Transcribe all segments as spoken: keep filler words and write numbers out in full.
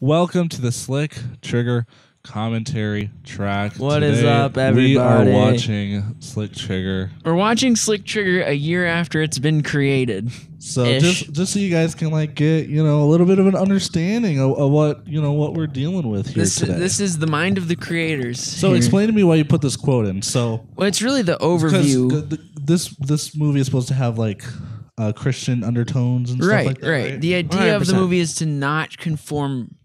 Welcome to the Slick Trigger commentary track. What Today, is up, everybody? We are watching Slick Trigger. We're watching Slick Trigger a year after it's been created. So Ish. just just so you guys can like get, you know, a little bit of an understanding of, of what, you know, what we're dealing with here this, today. This is the mind of the creators. So here. Explain to me why you put this quote in. So well, it's really the overview. The, this this movie is supposed to have like uh, Christian undertones and right, stuff like that. Right, right. The idea one hundred percent of the movie is to not conform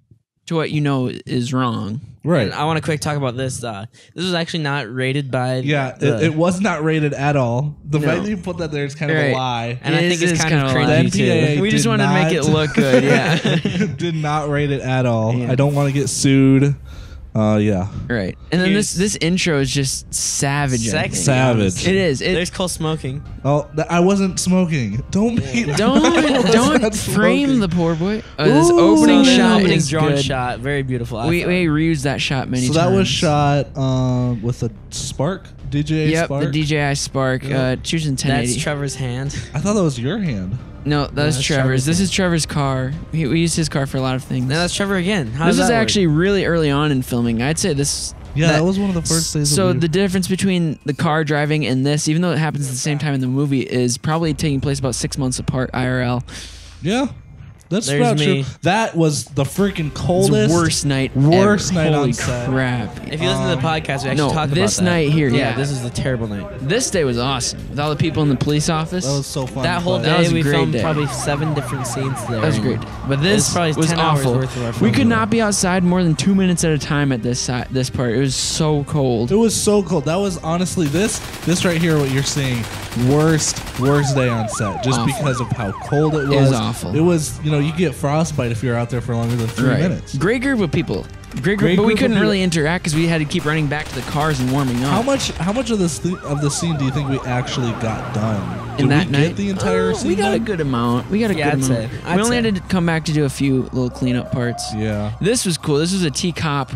to what you know is wrong. Right. And I want to quick talk about this. Uh, this was actually not rated by... Yeah, the, it, it was not rated at all. The no. fact that you put that there is kind of right. a lie. And it I think is, it's kind, kind of crazy, N P A A too. We just wanted to make it look good, yeah. Did not rate it at all. Yeah. I don't want to get sued. Uh, yeah. Right. And then Here's, this this intro is just savage. Sexy. Savage. It is. It, There's Cole smoking. Oh, th I wasn't smoking. Don't be. Yeah. Don't don't frame the poor boy. Uh, Ooh, this opening so shot, opening drone good. shot, very beautiful. I we thought. we reused that shot many so times. So that was shot um with a Spark. D J I yep, Spark. Yep, the D J I Spark. Yep. Uh, choosing ten eighty. That's Trevor's hand. I thought that was your hand. No, that was no, Trevor's. Trevor's. This is Trevor's car. He, we used his car for a lot of things. No, that's Trevor again. How this is actually really early on in filming. I'd say this... Yeah, that, that was one of the first things. So the difference between the car driving and this, even though it happens at the same time in the movie, is probably taking place about six months apart I R L. Yeah. That's not true. That was the freaking coldest, worst night, worst night on set. Holy crap! If you listen um, to the podcast, we actually no, talk about that. This night here, yeah, yeah, this is a terrible night. This day was awesome with all the people in the police office. That was so fun. That whole day, that was a we great filmed day. Probably seven different scenes there. That was great, but this was, was awful. We could not be outside more than two minutes at a time at this side, this part. It was so cold. It was so cold. That was honestly this, this right here, what you're seeing, worst, worst day on set, just awful. because of how cold it was. It was awful. It was, you know. You get frostbite if you're out there for longer than three right. minutes. Great group of people. Great group, Great but we couldn't really interact because we had to keep running back to the cars and warming up. How much? How much of this th of the scene do you think we actually got done? Did In that we night, get the entire oh, scene we got done? a good amount. We got a yeah, good I'd amount. Say, we only say. had to come back to do a few little cleanup parts. Yeah. This was cool. This was a T cop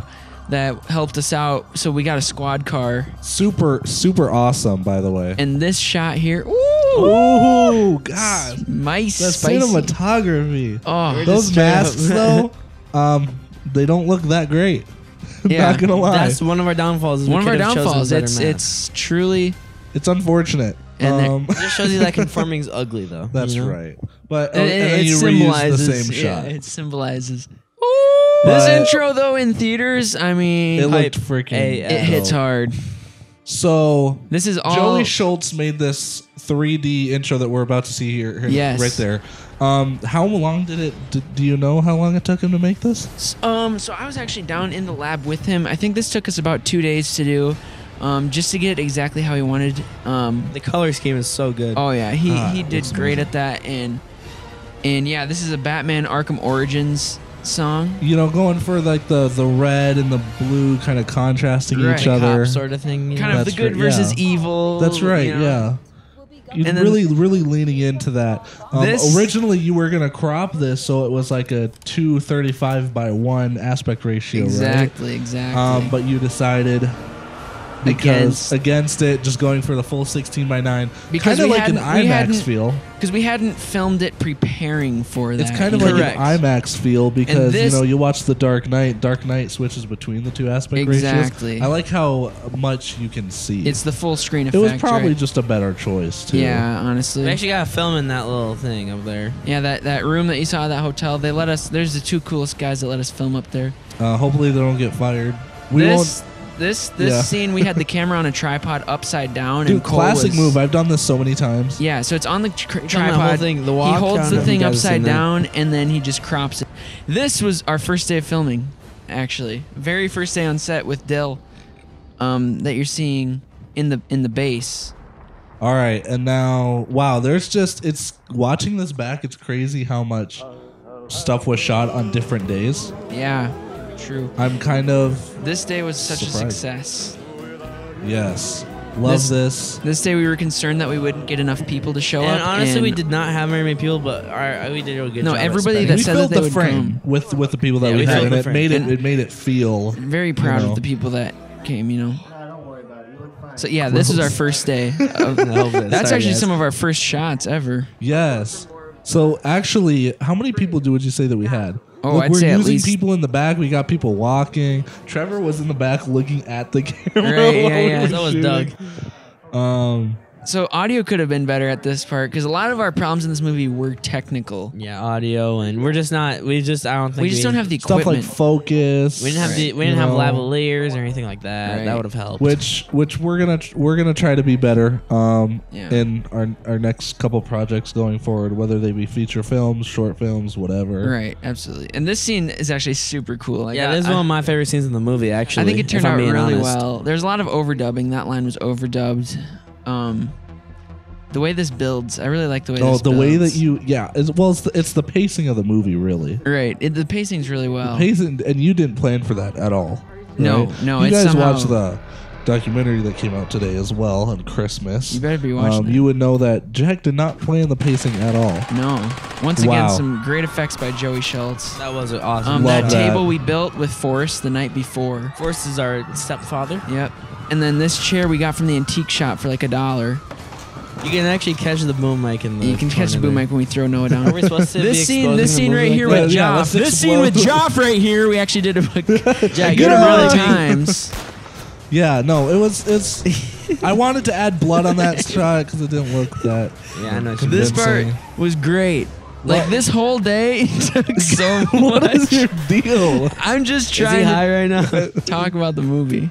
that helped us out. So we got a squad car. Super, super awesome, by the way. And this shot here. Ooh. Oh God! Mice, cinematography. Oh, those masks though, um, they don't look that great. Yeah, not gonna lie. That's one of our downfalls. Is one of our downfalls. It's it's truly, it's unfortunate. And um, it just shows you that conforming's ugly though. That's you know? right. But and, and, and it you symbolizes reuse the same yeah, shot. It symbolizes. Ooh, this intro though in theaters, I mean, it looked freaking. A F. It hits hard. So this is all Joey Schultz made this three D intro that we're about to see here, here yes. right there. Um, how long did it? Did, do you know how long it took him to make this? Um, so I was actually down in the lab with him. I think this took us about two days to do, um, just to get it exactly how he wanted. Um, the color scheme is so good. Oh yeah, he ah, he did great amazing. at that, and and yeah, this is a Batman Arkham Origins song, you know, going for like the the red and the blue kind of contrasting right. each other, sort of thing, kind know? of that's the good right, versus yeah. evil. That's right, you know? yeah. You're and really, really leaning into that. Um, originally, you were gonna crop this, so it was like a two thirty-five by one aspect ratio, exactly, right? exactly. Um, but you decided because against. against it, just going for the full sixteen by nine, kind of like an IMAX feel. Because we hadn't filmed it preparing for that. It's kind of Correct. like an IMAX feel because, you know, you watch The Dark Knight. Dark Knight switches between the two aspect exactly. ratios. Exactly. I like how much you can see. It's the full screen effect, It was probably right? just a better choice, too. Yeah, honestly. We actually got to film in that little thing up there. Yeah, that, that room that you saw at that hotel, they let us... There's the two coolest guys that let us film up there. Uh, hopefully they don't get fired. We this, won't... This this yeah. scene, we had the camera on a tripod upside down. Dude, and Cole classic was, move. I've done this so many times. Yeah, so it's on the tr it's tripod. On the whole thing, the walk he holds the thing upside down, that. and then he just crops it. This was our first day of filming, actually. Very first day on set with Dill um, that you're seeing in the in the base. All right, and now, wow, there's just, it's watching this back, it's crazy how much stuff was shot on different days. Yeah. True. I'm kind of This day was such surprised. a success. Yes. Love this, this. This day we were concerned that we wouldn't get enough people to show and up. And honestly, we did not have very many people, but our, we did a good no, job. No, everybody that we said that they the would frame come. With, with the people that yeah, we, we had, and it made it, it made it feel... Very proud you know. of the people that came, you know. So yeah, this is our first day. Of, of this. That's Sorry, actually guys. some of our first shots ever. Yes. So actually, how many people do would you say that we had? Oh, look, I'd we're say losing at least people in the back. We got people walking. Trevor was in the back looking at the camera. Right, yeah, yeah. That was shooting. Doug. Um, so audio could have been better at this part because a lot of our problems in this movie were technical. Yeah, audio, and we're just not. We just I don't think we just we, don't have the equipment. Stuff like focus. We didn't have right. the, we didn't you have know. lavaliers or anything like that. Right. That would have helped. Which which we're gonna we're gonna try to be better. Um, yeah. in our our next couple projects going forward, whether they be feature films, short films, whatever. Right, absolutely. And this scene is actually super cool. Like, yeah, I, this is I, one of my favorite scenes in the movie. Actually, I think it turned out really honest. well. There's a lot of overdubbing. That line was overdubbed. Um, the way this builds, I really like the way. Oh, this the builds. way that you, yeah. It's, well, it's the, it's the pacing of the movie, really. Right, it, the pacing's really well. The pacing, and you didn't plan for that at all. Right? No, no. You it's guys somehow... watched the documentary that came out today as well on Christmas. You better be watching. Um, you would know that Jack did not plan the pacing at all. No. Once wow. again, some great effects by Joey Schultz. That was awesome. Um, Love that, that table we built with Forrest the night before. Forrest is our stepfather. Yep. And then this chair we got from the antique shop for like a dollar. You can actually catch the boom mic in the. You can catch the boom mic when we throw Noah down. Are we supposed to this scene, this scene right here with Joff. This scene with Joff right here, we actually did a Jack good amount of times. Yeah, no, it was. It's. I wanted to add blood on that shot because it didn't look that. Yeah, I know. This part was great. Like, what? This whole day took so much. What is your deal? I'm just trying is he high right now? Talk about the movie.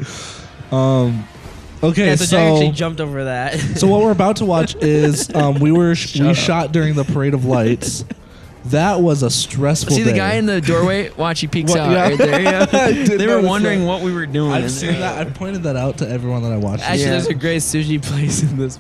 Um, okay, yeah, so, so Jack actually jumped over that. So what we're about to watch is um, we were sh Shut we up. shot during the Parade of Lights. That was a stressful. See day. the guy in the doorway? Watch, he peeks what, out yeah. right there. Yeah. They were wondering that. what we were doing. I've seen that. I pointed that out to everyone that I watched. Actually, yeah. there's a great sushi place in this.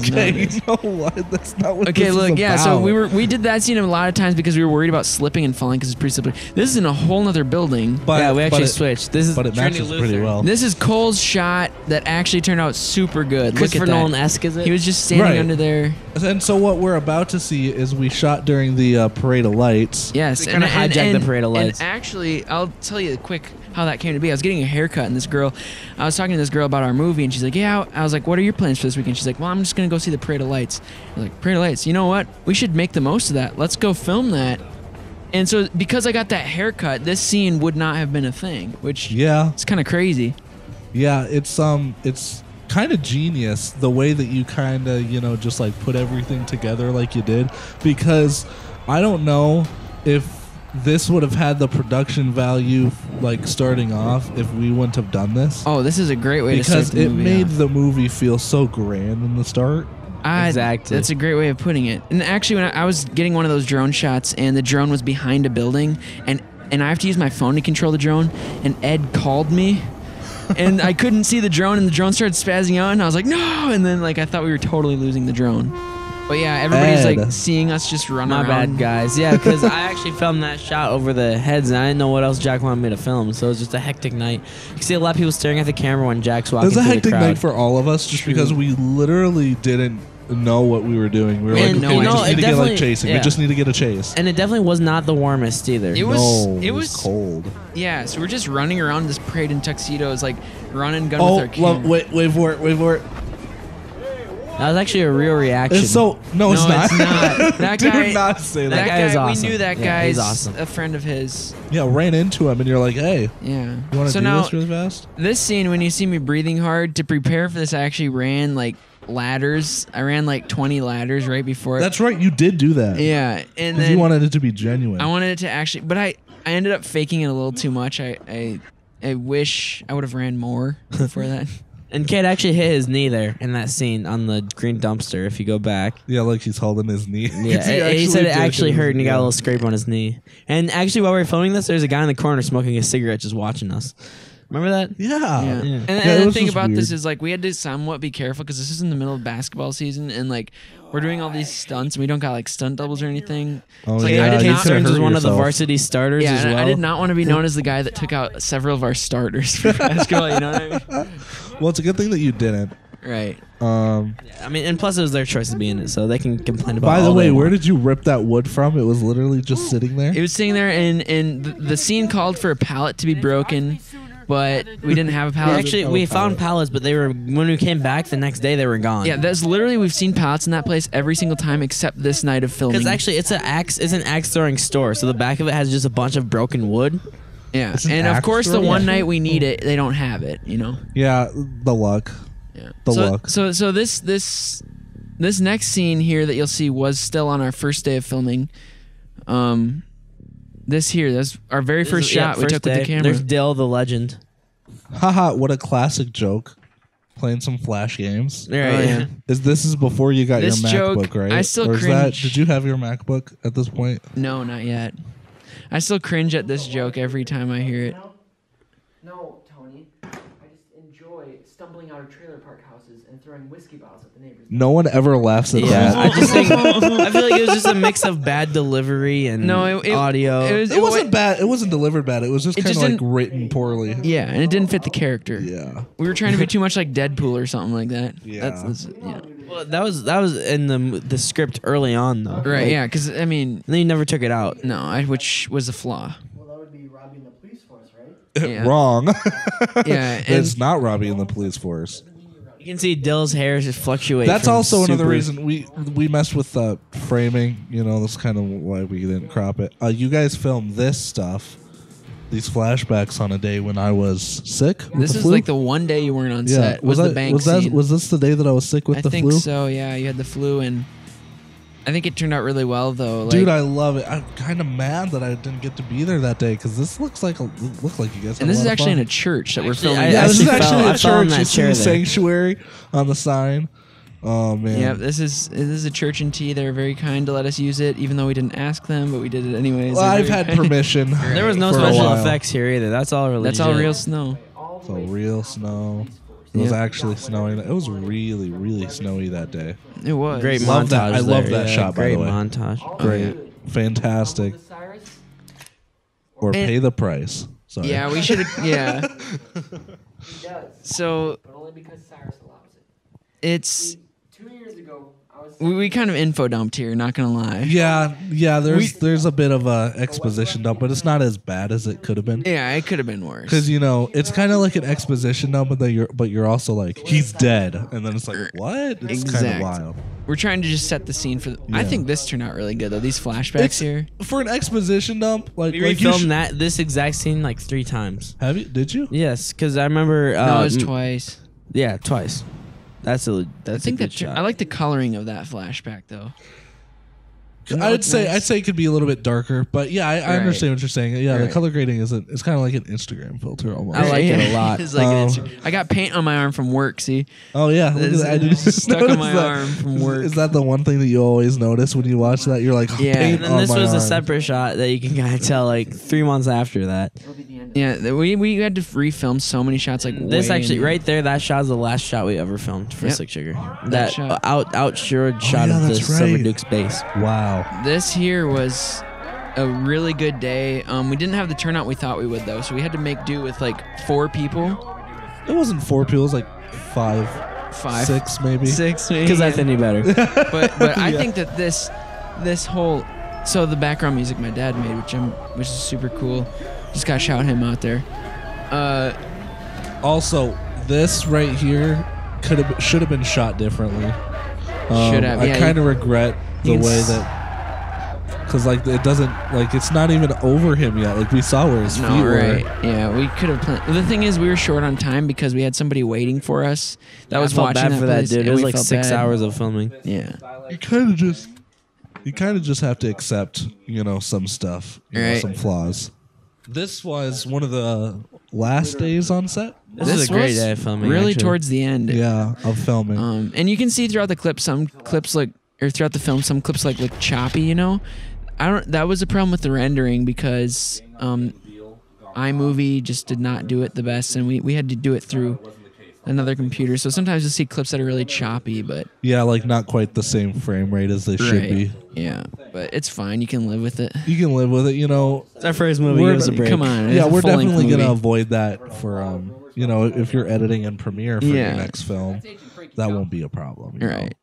Okay, you know what? That's not what. Okay, this look, is yeah. about. So we were we did that scene a lot of times because we were worried about slipping and falling because it's pretty slippery. This is in a whole other building. But yeah, we actually but it, switched. This is but it matches pretty well. This is Cole's shot that actually turned out super good. Christopher Nolan-esque, is it? He was just standing right. under there. And so what we're about to see is we shot during the. Uh, Parade of Lights. Yes, they and, and, and, the Parade of Lights. And actually, I'll tell you quick how that came to be. I was getting a haircut, and this girl, I was talking to this girl about our movie, and she's like, "Yeah." I was like, "What are your plans for this weekend?" She's like, "Well, I'm just gonna go see the Parade of Lights." I was like, "Parade of Lights? You know what? We should make the most of that. Let's go film that." And so, because I got that haircut, this scene would not have been a thing, which yeah, it's kind of crazy. Yeah, it's um, it's. kind of genius the way that you kind of, you know, just like put everything together like you did, because I don't know if this would have had the production value like starting off if we wouldn't have done this. Oh, this is a great way to start the movie, because it made the movie feel so grand in the start. I, exactly. That's a great way of putting it. And actually, when I, I was getting one of those drone shots, and the drone was behind a building, and and I have to use my phone to control the drone, and Ed called me. And I couldn't see the drone, and the drone started spazzing out, and I was like, no! And then, like, I thought we were totally losing the drone. But, yeah, everybody's, Ed. like, seeing us just run My around. My bad, guys. Yeah, because I actually filmed that shot over the heads, and I didn't know what else Jack wanted me to film, so it was just a hectic night. You can see a lot of people staring at the camera when Jack's walking through the crowd. It was a hectic night for all of us, just True. because we literally didn't know what we were doing. We were and like, okay, no, we just need to get, like, chasing. Yeah. We just need to get a chase. And it definitely was not the warmest either. It was, no, it was cold. Yeah, so we're just running around this parade in tuxedos, like running gun oh, with our camera. Oh, wait, wait for it, wait for it. That was actually a real reaction. It's so no, it's no, not. It's not. That guy, do not say that. That guy, guy is awesome. We knew that guy is yeah, awesome. A friend of his. Yeah, ran into him, and you're like, hey. Yeah. You want to so do now, this really fast? This scene, when you see me breathing hard to prepare for this, I actually ran like. ladders. I ran like twenty ladders right before it. That's right. You did do that. Yeah. And then you wanted it to be genuine. I wanted it to actually, but I, I ended up faking it a little too much. I, I, I wish I would have ran more before that. And Cade actually hit his knee there in that scene on the green dumpster, if you go back. Yeah, like he's holding his knee. Yeah, he, he said it actually hurt, and he got a little scrape on his knee. And actually, while we were filming this, there's a guy in the corner smoking a cigarette just watching us. Remember that? Yeah. yeah. yeah. And, and yeah, the thing about weird. this is, like, we had to somewhat be careful because this is in the middle of basketball season, and, like, we're doing all these stunts, and we don't got, like, stunt doubles or anything. Oh, so, like, yeah. I did not, Stearns was one yourself. of the varsity starters yeah, as well. I did not want to be known as the guy that took out several of our starters for basketball, you know what I mean? Well, it's a good thing that you didn't. Right. Um, yeah, I mean, and plus it was their choice to be in it, so they can complain about it. By the way, where did you rip that wood from? It was literally just sitting there. It was sitting there, and, and the, the scene called for a pallet to be broken. but we didn't have pallets. Actually, we found pallets, but they were when we came back the next day, they were gone. Yeah, that's literally we've seen pallets in that place every single time except this night of filming. Because actually, it's an axe, it's an axe throwing store, so the back of it has just a bunch of broken wood. Yeah, and of course, the one night we need it, they don't have it. You know. Yeah, the luck. Yeah, the luck. So, so this this this next scene here that you'll see was still on our first day of filming. Um, this here, that's our very first shot we took with the camera. There's Dill the legend. Haha! What a classic joke. Playing some flash games. There I am. Is this is before you got your MacBook, right? I still cringe. Did you have your MacBook at this point? No, not yet. I still cringe at this joke every time I hear it. No, Tony. I just enjoy stumbling out of trailer park houses and throwing whiskey bottles at the neighbors. No one ever laughs at yeah, that. I just think I feel like it was just a mix of bad delivery and no, it, it, audio. It, was, it, it wasn't was, bad. It wasn't delivered bad. It was just kind of like written poorly. Yeah, and it didn't fit the character. Yeah. We were trying to be too much like Deadpool or something like that. Yeah. That's, that's, yeah. Well, that was that was in the the script early on though. Right, like, yeah, because I mean, they never took it out. No, I, which was a flaw. Well, that would be robbing the police force, right? Yeah. Wrong. Yeah, it's not robbing the police force. You can see Dill's hair just fluctuate. That's also another reason we we messed with uh, framing. You know, that's kind of why we didn't crop it. Uh, you guys filmed this stuff, these flashbacks on a day when I was sick. This is like the one day you weren't on yeah. set. Was, was, I, the bank was, that, was this the day that I was sick with I the flu? I think so, yeah. You had the flu, and I think it turned out really well, though. Like, dude, I love it. I'm kind of mad that I didn't get to be there that day, because this looks like a, looked like you guys had And this is actually in a church that we're filming. I, yeah, I this is actually fell, a church. That you see the sanctuary on the sign. Oh, man. Yeah, this is this is a church in T. They were very kind to let us use it, even though we didn't ask them, but we did it anyways. Well, I've had permission. There was no special effects here either. That's all religion. That's all real snow. It's all real snow. It was yeah. actually snowing. It was really, really snowy that day. It was. Great love montage. That. I love that yeah, shot, by the way. Great montage. Great. Oh, yeah. Fantastic. Or and pay the price. Sorry. Yeah, we should have. Yeah. He does. So. But only because Cyrus allows it. It's. Two years ago, I was we, we kind of info dumped here. Not gonna lie. Yeah, yeah. There's we, there's a bit of a exposition dump, but it's not as bad as it could have been. Yeah, it could have been worse. Because you know, it's kind of like an exposition dump, but that you're but you're also like he's dead, and then it's like what? It's exactly. kind of wild. We're trying to just set the scene for. The, yeah. I think this turned out really good though. These flashbacks it's, here for an exposition dump. Like we like filmed that this exact scene like three times. Have you? Did you? Yes, because I remember. Uh, no, it was twice. Yeah, twice. That's a that's I think a good that shot. I like the coloring of that flashback though. I would say nice? I'd say it could be a little bit darker, but yeah, I, I right. understand what you're saying. Yeah, right. The color grading is a, it's kind of like an Instagram filter almost. I like yeah. it a lot. It's like um, an I got paint on my arm from work. See? Oh yeah, look at that. I just stuck on my that. arm from work. Is that the one thing that you always notice when you watch that? You're like, oh, yeah. Paint and then on this my was arm. a separate shot that you can kind of tell like three months after that. Yeah, we we had to refilm so many shots. Like this actually right there, that shot is the last shot we ever filmed for yep. Slick Trigger. That, that shot. out outshored oh, shot yeah, of the right. Summer Duke's base. Wow. This here was a really good day. Um, we didn't have the turnout we thought we would, though, so we had to make do with, like, four people. It wasn't four people. It was, like, five. Five. Six, maybe. Six, maybe. Because yeah. that's any better. But but I yeah. think that this this whole... So the background music my dad made, which, I'm, which is super cool. Just got to shout him out there. Uh, also, this right here could have should have been shot differently. Um, should have, I yeah, kind of regret the way that... Cause like it doesn't like it's not even over him yet. Like we saw where his feet no, right. were. Yeah, we could have planned. The thing is, we were short on time because we had somebody waiting for us. That yeah, was I felt watching bad that for that dude. It was like six bad. hours of filming. Yeah, you kind of just you kind of just have to accept you know some stuff, you right. know, some flaws. This was one of the last days on set. This, this is a great day of filming. Really actually. towards the end. Yeah, of filming. Um, and you can see throughout the clip some clips like or throughout the film some clips like look choppy. You know. I don't. That was a problem with the rendering because um, iMovie just did not do it the best, and we, we had to do it through another computer. So sometimes you'll see clips that are really choppy, but yeah, like not quite the same frame rate as they right. should be. Yeah, but it's fine. You can live with it. You can live with it. You know, it's our first movie. Give us a break. Come on. Yeah, we're definitely gonna avoid that for um, you know, if you're editing in Premiere for yeah. your next film, that won't be a problem. You know? Right.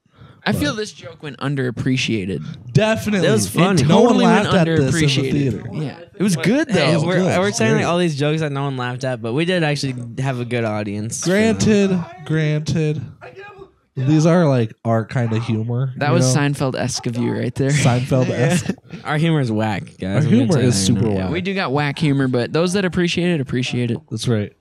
I feel this joke went underappreciated. Definitely. It was funny. It totally no one laughed at this in the theater. Yeah. It was good, though. Hey, was we're, good. we're saying like, all these jokes that no one laughed at, but we did actually have a good audience. Granted, granted. These are like our kind of humor. That was Seinfeld-esque of you right there. Seinfeld-esque. Our humor is whack, guys. Our humor is super whack. Yeah, we do got whack humor, but those that appreciate it, appreciate it. That's right.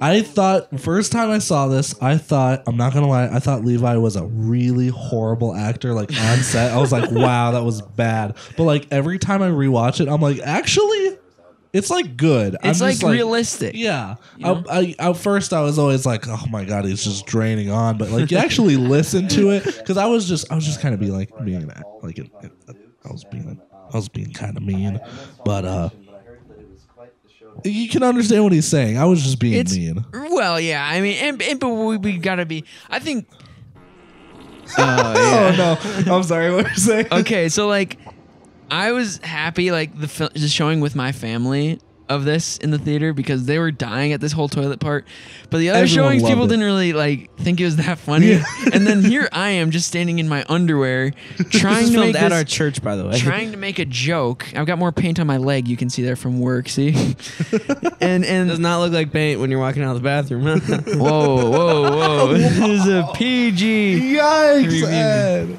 I thought, first time I saw this, I thought, I'm not going to lie, I thought Levi was a really horrible actor, like on set. I was like, wow, that was bad. But like every time I rewatch it, I'm like, actually, it's like good. It's I'm like, like realistic. Yeah. You know? I, I, at first I was always like, oh my God, he's just draining on. But like you actually listen to it, because I was just, I was just kind of being like, being an, like, an, I was being, I was being kind of mean. But, uh. You can understand what he's saying. I was just being it's, mean. Well, yeah. I mean, and, and but we, we gotta be. I think. Uh, yeah. Oh no! I'm sorry. What you're saying? Okay, so like, I was happy like the fil- just showing with my family of this in the theater because they were dying at this whole toilet part. But the other Everyone showings, people it. didn't really like think it was that funny. Yeah. And then here I am, just standing in my underwear, trying to make at this, our church, by the way, trying to make a joke. I've got more paint on my leg. You can see there from work. See, and and does not look like paint when you're walking out of the bathroom. Whoa, whoa, whoa! This is a P G. Yikes! Ed.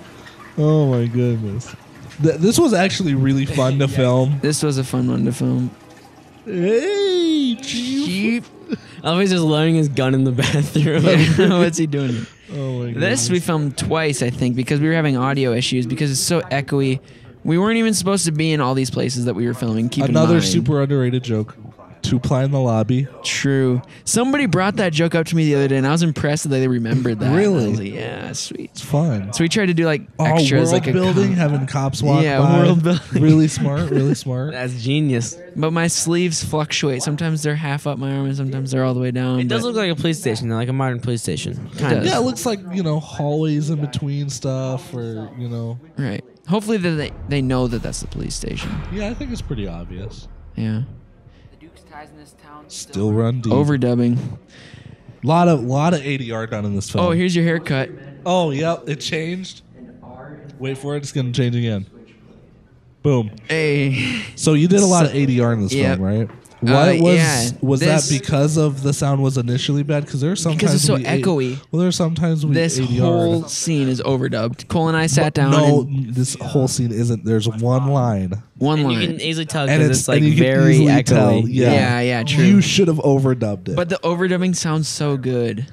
Oh my goodness! Th- this was actually really fun to film. This was a fun one to film. Hey, Chief. Always just loading his gun in the bathroom. Yeah. What's he doing? Oh my god. This we filmed twice, I think, because we were having audio issues because it's so echoey. We weren't even supposed to be in all these places that we were filming. Keep Another in mind. super underrated joke. Two-ply in the lobby. True. Somebody brought that joke up to me the other day, and I was impressed that they remembered that. Really? Like, yeah, sweet. It's fun. So we tried to do like extras, oh, world like building, a having cops walk yeah, by. Yeah, world building. Really smart. Really smart. That's genius. But my sleeves fluctuate. Sometimes they're half up my arm, and sometimes they're all the way down. It does look like a police station, like a modern police station. Kind of. Yeah, it looks like you know hallways in between stuff, or you know. Right. Hopefully that they they know that that's the police station. Yeah, I think it's pretty obvious. Yeah. In this town still, still run deep. Overdubbing. A lot of, lot of A D R done in this film. Oh, here's your haircut. Oh, yep. It changed. Wait for it. It's going to change again. Boom. Hey. So you did a lot of A D R in this yep. film, right? Why uh, was yeah. was this, that because of the sound was initially bad? Because there are sometimes because it's so we echoey. A- well, there are sometimes we this A D R. Whole scene is overdubbed. Cole and I sat down. No, and this whole scene isn't. There's one line. One and line. You can easily tell because it's, it's like very echoey. Tell, yeah. yeah, yeah, true. You should have overdubbed it. But the overdubbing sounds so good.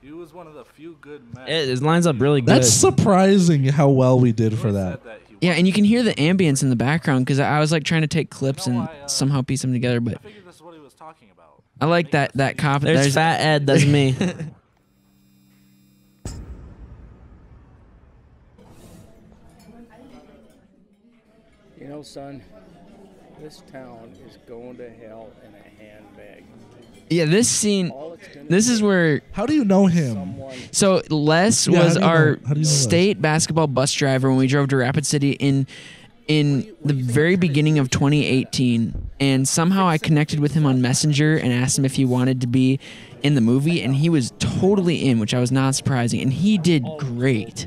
He was one of the few good men. It, it lines up really good. That's surprising how well we did for that. Yeah, and you can hear the ambience in the background because I was like trying to take clips and I, uh, somehow piece them together. But I figured this is what he was talking about. I like that that cop. There's, there's Fat Ed. That's me. You know, son, this town is going to hell in a handbag. Yeah, this scene, this is where... How do you know him? So, Les yeah, was our know, state Les? basketball bus driver when we drove to Rapid City in in the very beginning of twenty eighteen. And somehow I connected with him on Messenger and asked him if he wanted to be in the movie. And he was totally in, which I was not surprising. And he did great.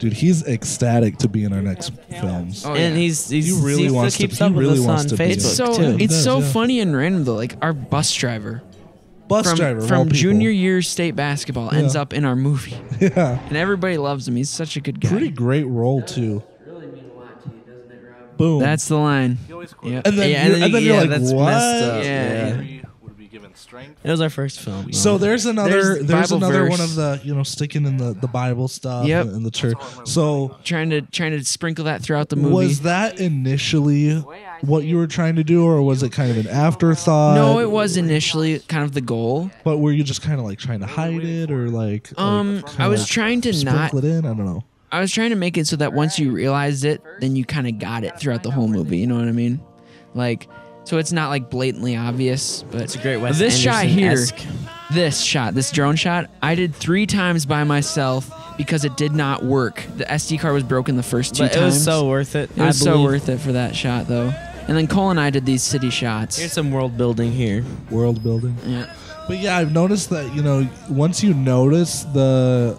Dude, he's ecstatic to be in our next films. Oh, yeah. And he's, he's he really he's wants to be on really Facebook, it's so, too. It's does, so yeah. funny and random, though. Like, our bus driver... Bus from, driver, from junior year state basketball yeah. ends up in our movie. Yeah. And everybody loves him. He's such a good guy. Pretty great role, too. Really mean a lot to you, doesn't it, Rob? Boom. That's the line. Yep. And then yeah, you're, and then and then you're yeah, like, that's what? Messed up. Yeah. yeah. It was our first film. So there's another there's, there's another verse. one of the, you know, sticking in the, the Bible stuff yep. and the church. So trying to trying to sprinkle that throughout the movie. Was that initially what you were trying to do or was it kind of an afterthought? No, it was initially kind of the goal. But were you just kind of like trying to hide it or like Um like I was trying to not sprinkle it in? I don't know. I was trying to make it so that once you realized it, then you kind of got it throughout the whole movie, you know what I mean? Like So it's not like blatantly obvious, but it's a great Wes this Anderson-esque. shot here, this shot, this drone shot, I did three times by myself because it did not work. The S D card was broken the first two but times. It was so worth it. It I was believe. so worth it for that shot, though. And then Cole and I did these city shots. Here's some world building here. World building. Yeah. But yeah, I've noticed that you know once you notice the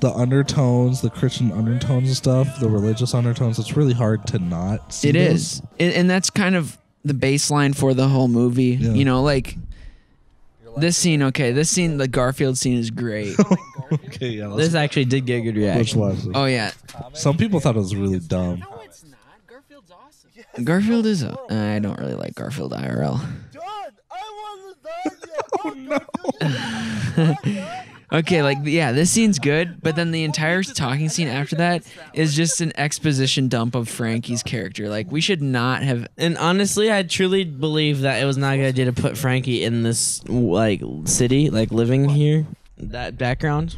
the undertones, the Christian undertones and stuff, the religious undertones, it's really hard to not see. It is. It, and that's kind of the baseline for the whole movie. Yeah. You know, like this scene, okay, this scene, the Garfield scene is great. Okay, yeah, this actually did get a good reaction. Oh, yeah. Some people thought it was really dumb. No, it's not. Garfield's awesome. Garfield is... A, I don't really like Garfield I R L. Oh, no. Okay, like, yeah, this scene's good, but then the entire talking scene after that is just an exposition dump of Frankie's character. Like, we should not have... And honestly, I truly believe that it was not a good idea to put Frankie in this, like, city, like, living here. That background,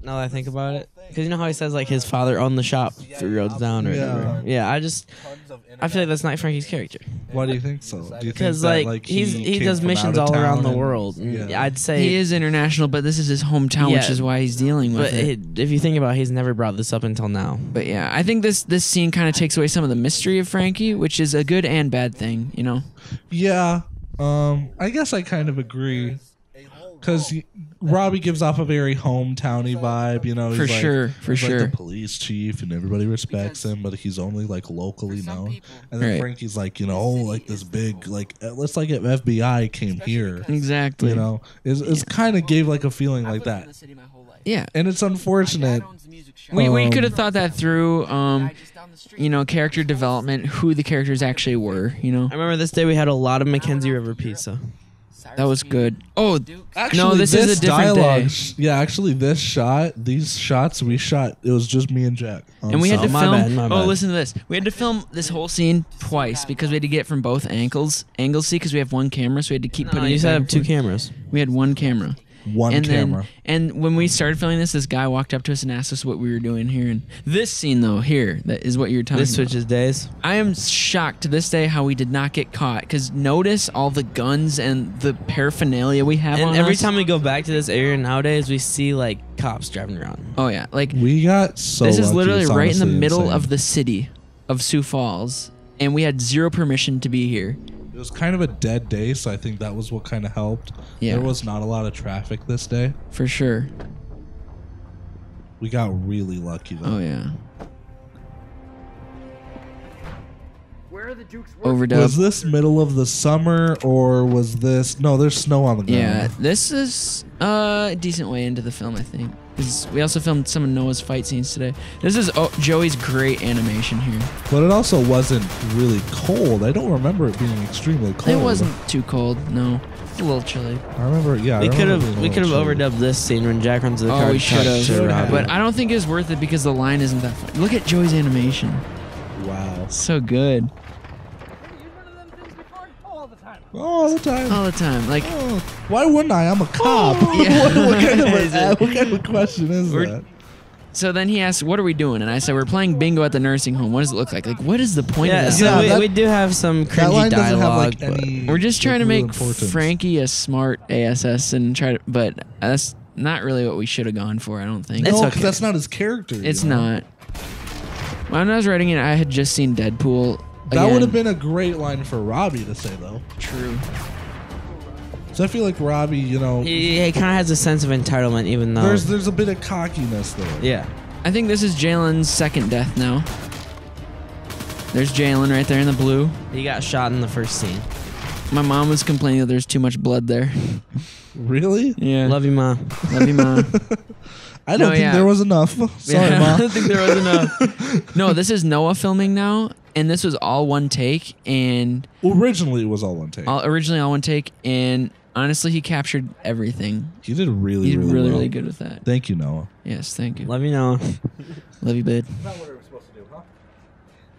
now that I think about it. Because you know how he says, like, his father owned the shop three roads down or whatever. Yeah, I just... I feel like that's not Frankie's character. Why do you think so? Do you think that, like, like he's, he, he does missions all around the world. Yeah. I'd say he is international, but this is his hometown, yeah, which is why he's dealing with but it. it. If you think about it, he's never brought this up until now. But yeah, I think this this scene kind of takes away some of the mystery of Frankie, which is a good and bad thing, you know. Yeah, um, I guess I kind of agree. Because Robbie gives off a very hometowny vibe, you know. He's for like, sure, for he's sure. Like the police chief, and everybody respects because him, but he's only like locally known. People. And then right. Frankie's like, you know, oh, like this big, like let's like if F B I came here, exactly. You know, it's, it's yeah. kind of gave like a feeling like that. Yeah, and it's unfortunate. We we could have thought that through. Um, you know, character development, who the characters actually were. You know, I remember this day we had a lot of Mackenzie River pizza. That was good. Oh, actually, no, this, this is a different dialogue, day. Yeah, actually, this shot, these shots we shot, it was just me and Jack. Um, and we had so, to film. My bad, my bad. Oh, listen to this. We had to film this whole scene twice because we had to get it from both angles. Angle C, because we have one camera, so we had to keep no, putting. You set up two cameras. We had one camera. One and camera. Then, and when we started filming this, this guy walked up to us and asked us what we were doing here. And this scene, though, here, that is what you're talking about. This switches days. I am shocked to this day how we did not get caught. Because notice all the guns and the paraphernalia we have on us. And every time we go back to this area nowadays, we see, like, cops driving around. Oh, yeah. Like, we got so lucky. This is literally right in the middle of the city of Sioux Falls. And we had zero permission to be here. It was kind of a dead day, so I think that was what kind of helped. Yeah. There was not a lot of traffic this day. For sure. We got really lucky, though. Oh, yeah. Where are the Dukes working? Overdub. Was this middle of the summer, or was this... No, there's snow on the ground. Yeah, this is uh, a decent way into the film, I think. We also filmed some of Noah's fight scenes today. This is oh, Joey's great animation here. But it also wasn't really cold. I don't remember it being extremely cold. It wasn't too cold, no. It's a little chilly. I remember, yeah. We could have we could have overdubbed this scene when Jack runs to the car. Oh, we should have. But I don't think it's worth it because the line isn't that funny. Look at Joey's animation. Wow. So good. All the time. All the time. Like, oh, why wouldn't I? I'm a cop. Oh, yeah. what, what, kind of a, what kind of question is we're, that? So then he asked, "What are we doing?" And I said, "We're playing bingo at the nursing home. What does it look like? Like, what is the point yeah, of that?" Yeah, so we, that, we do have some cringy dialogue. Have, like, we're just trying to make importance. Frankie a smart A S S and try to, but that's not really what we should have gone for. I don't think. No, okay. That's not his character. It's you know? not. When I was writing it, I had just seen Deadpool. That would have been a great line for Robbie to say, though. True. So I feel like Robbie, you know... He, he kind of has a sense of entitlement, even though... There's there's a bit of cockiness there. Yeah. I think this is Jalen's second death now. There's Jalen right there in the blue. He got shot in the first scene. My mom was complaining that there's too much blood there. Really? Yeah. Love you, Ma. Love you, Ma. I don't no, think yeah. there was enough. Sorry, yeah, Ma. I don't think there was enough. No, this is Noah filming now. And this was all one take, and... Originally, it was all one take. All, originally, all one take, and honestly, he captured everything. He did really, he did really, really, well. really good with that. Thank you, Noah. Yes, thank you. Love you, Noah. Love you, babe. That's not what we were supposed to do, huh?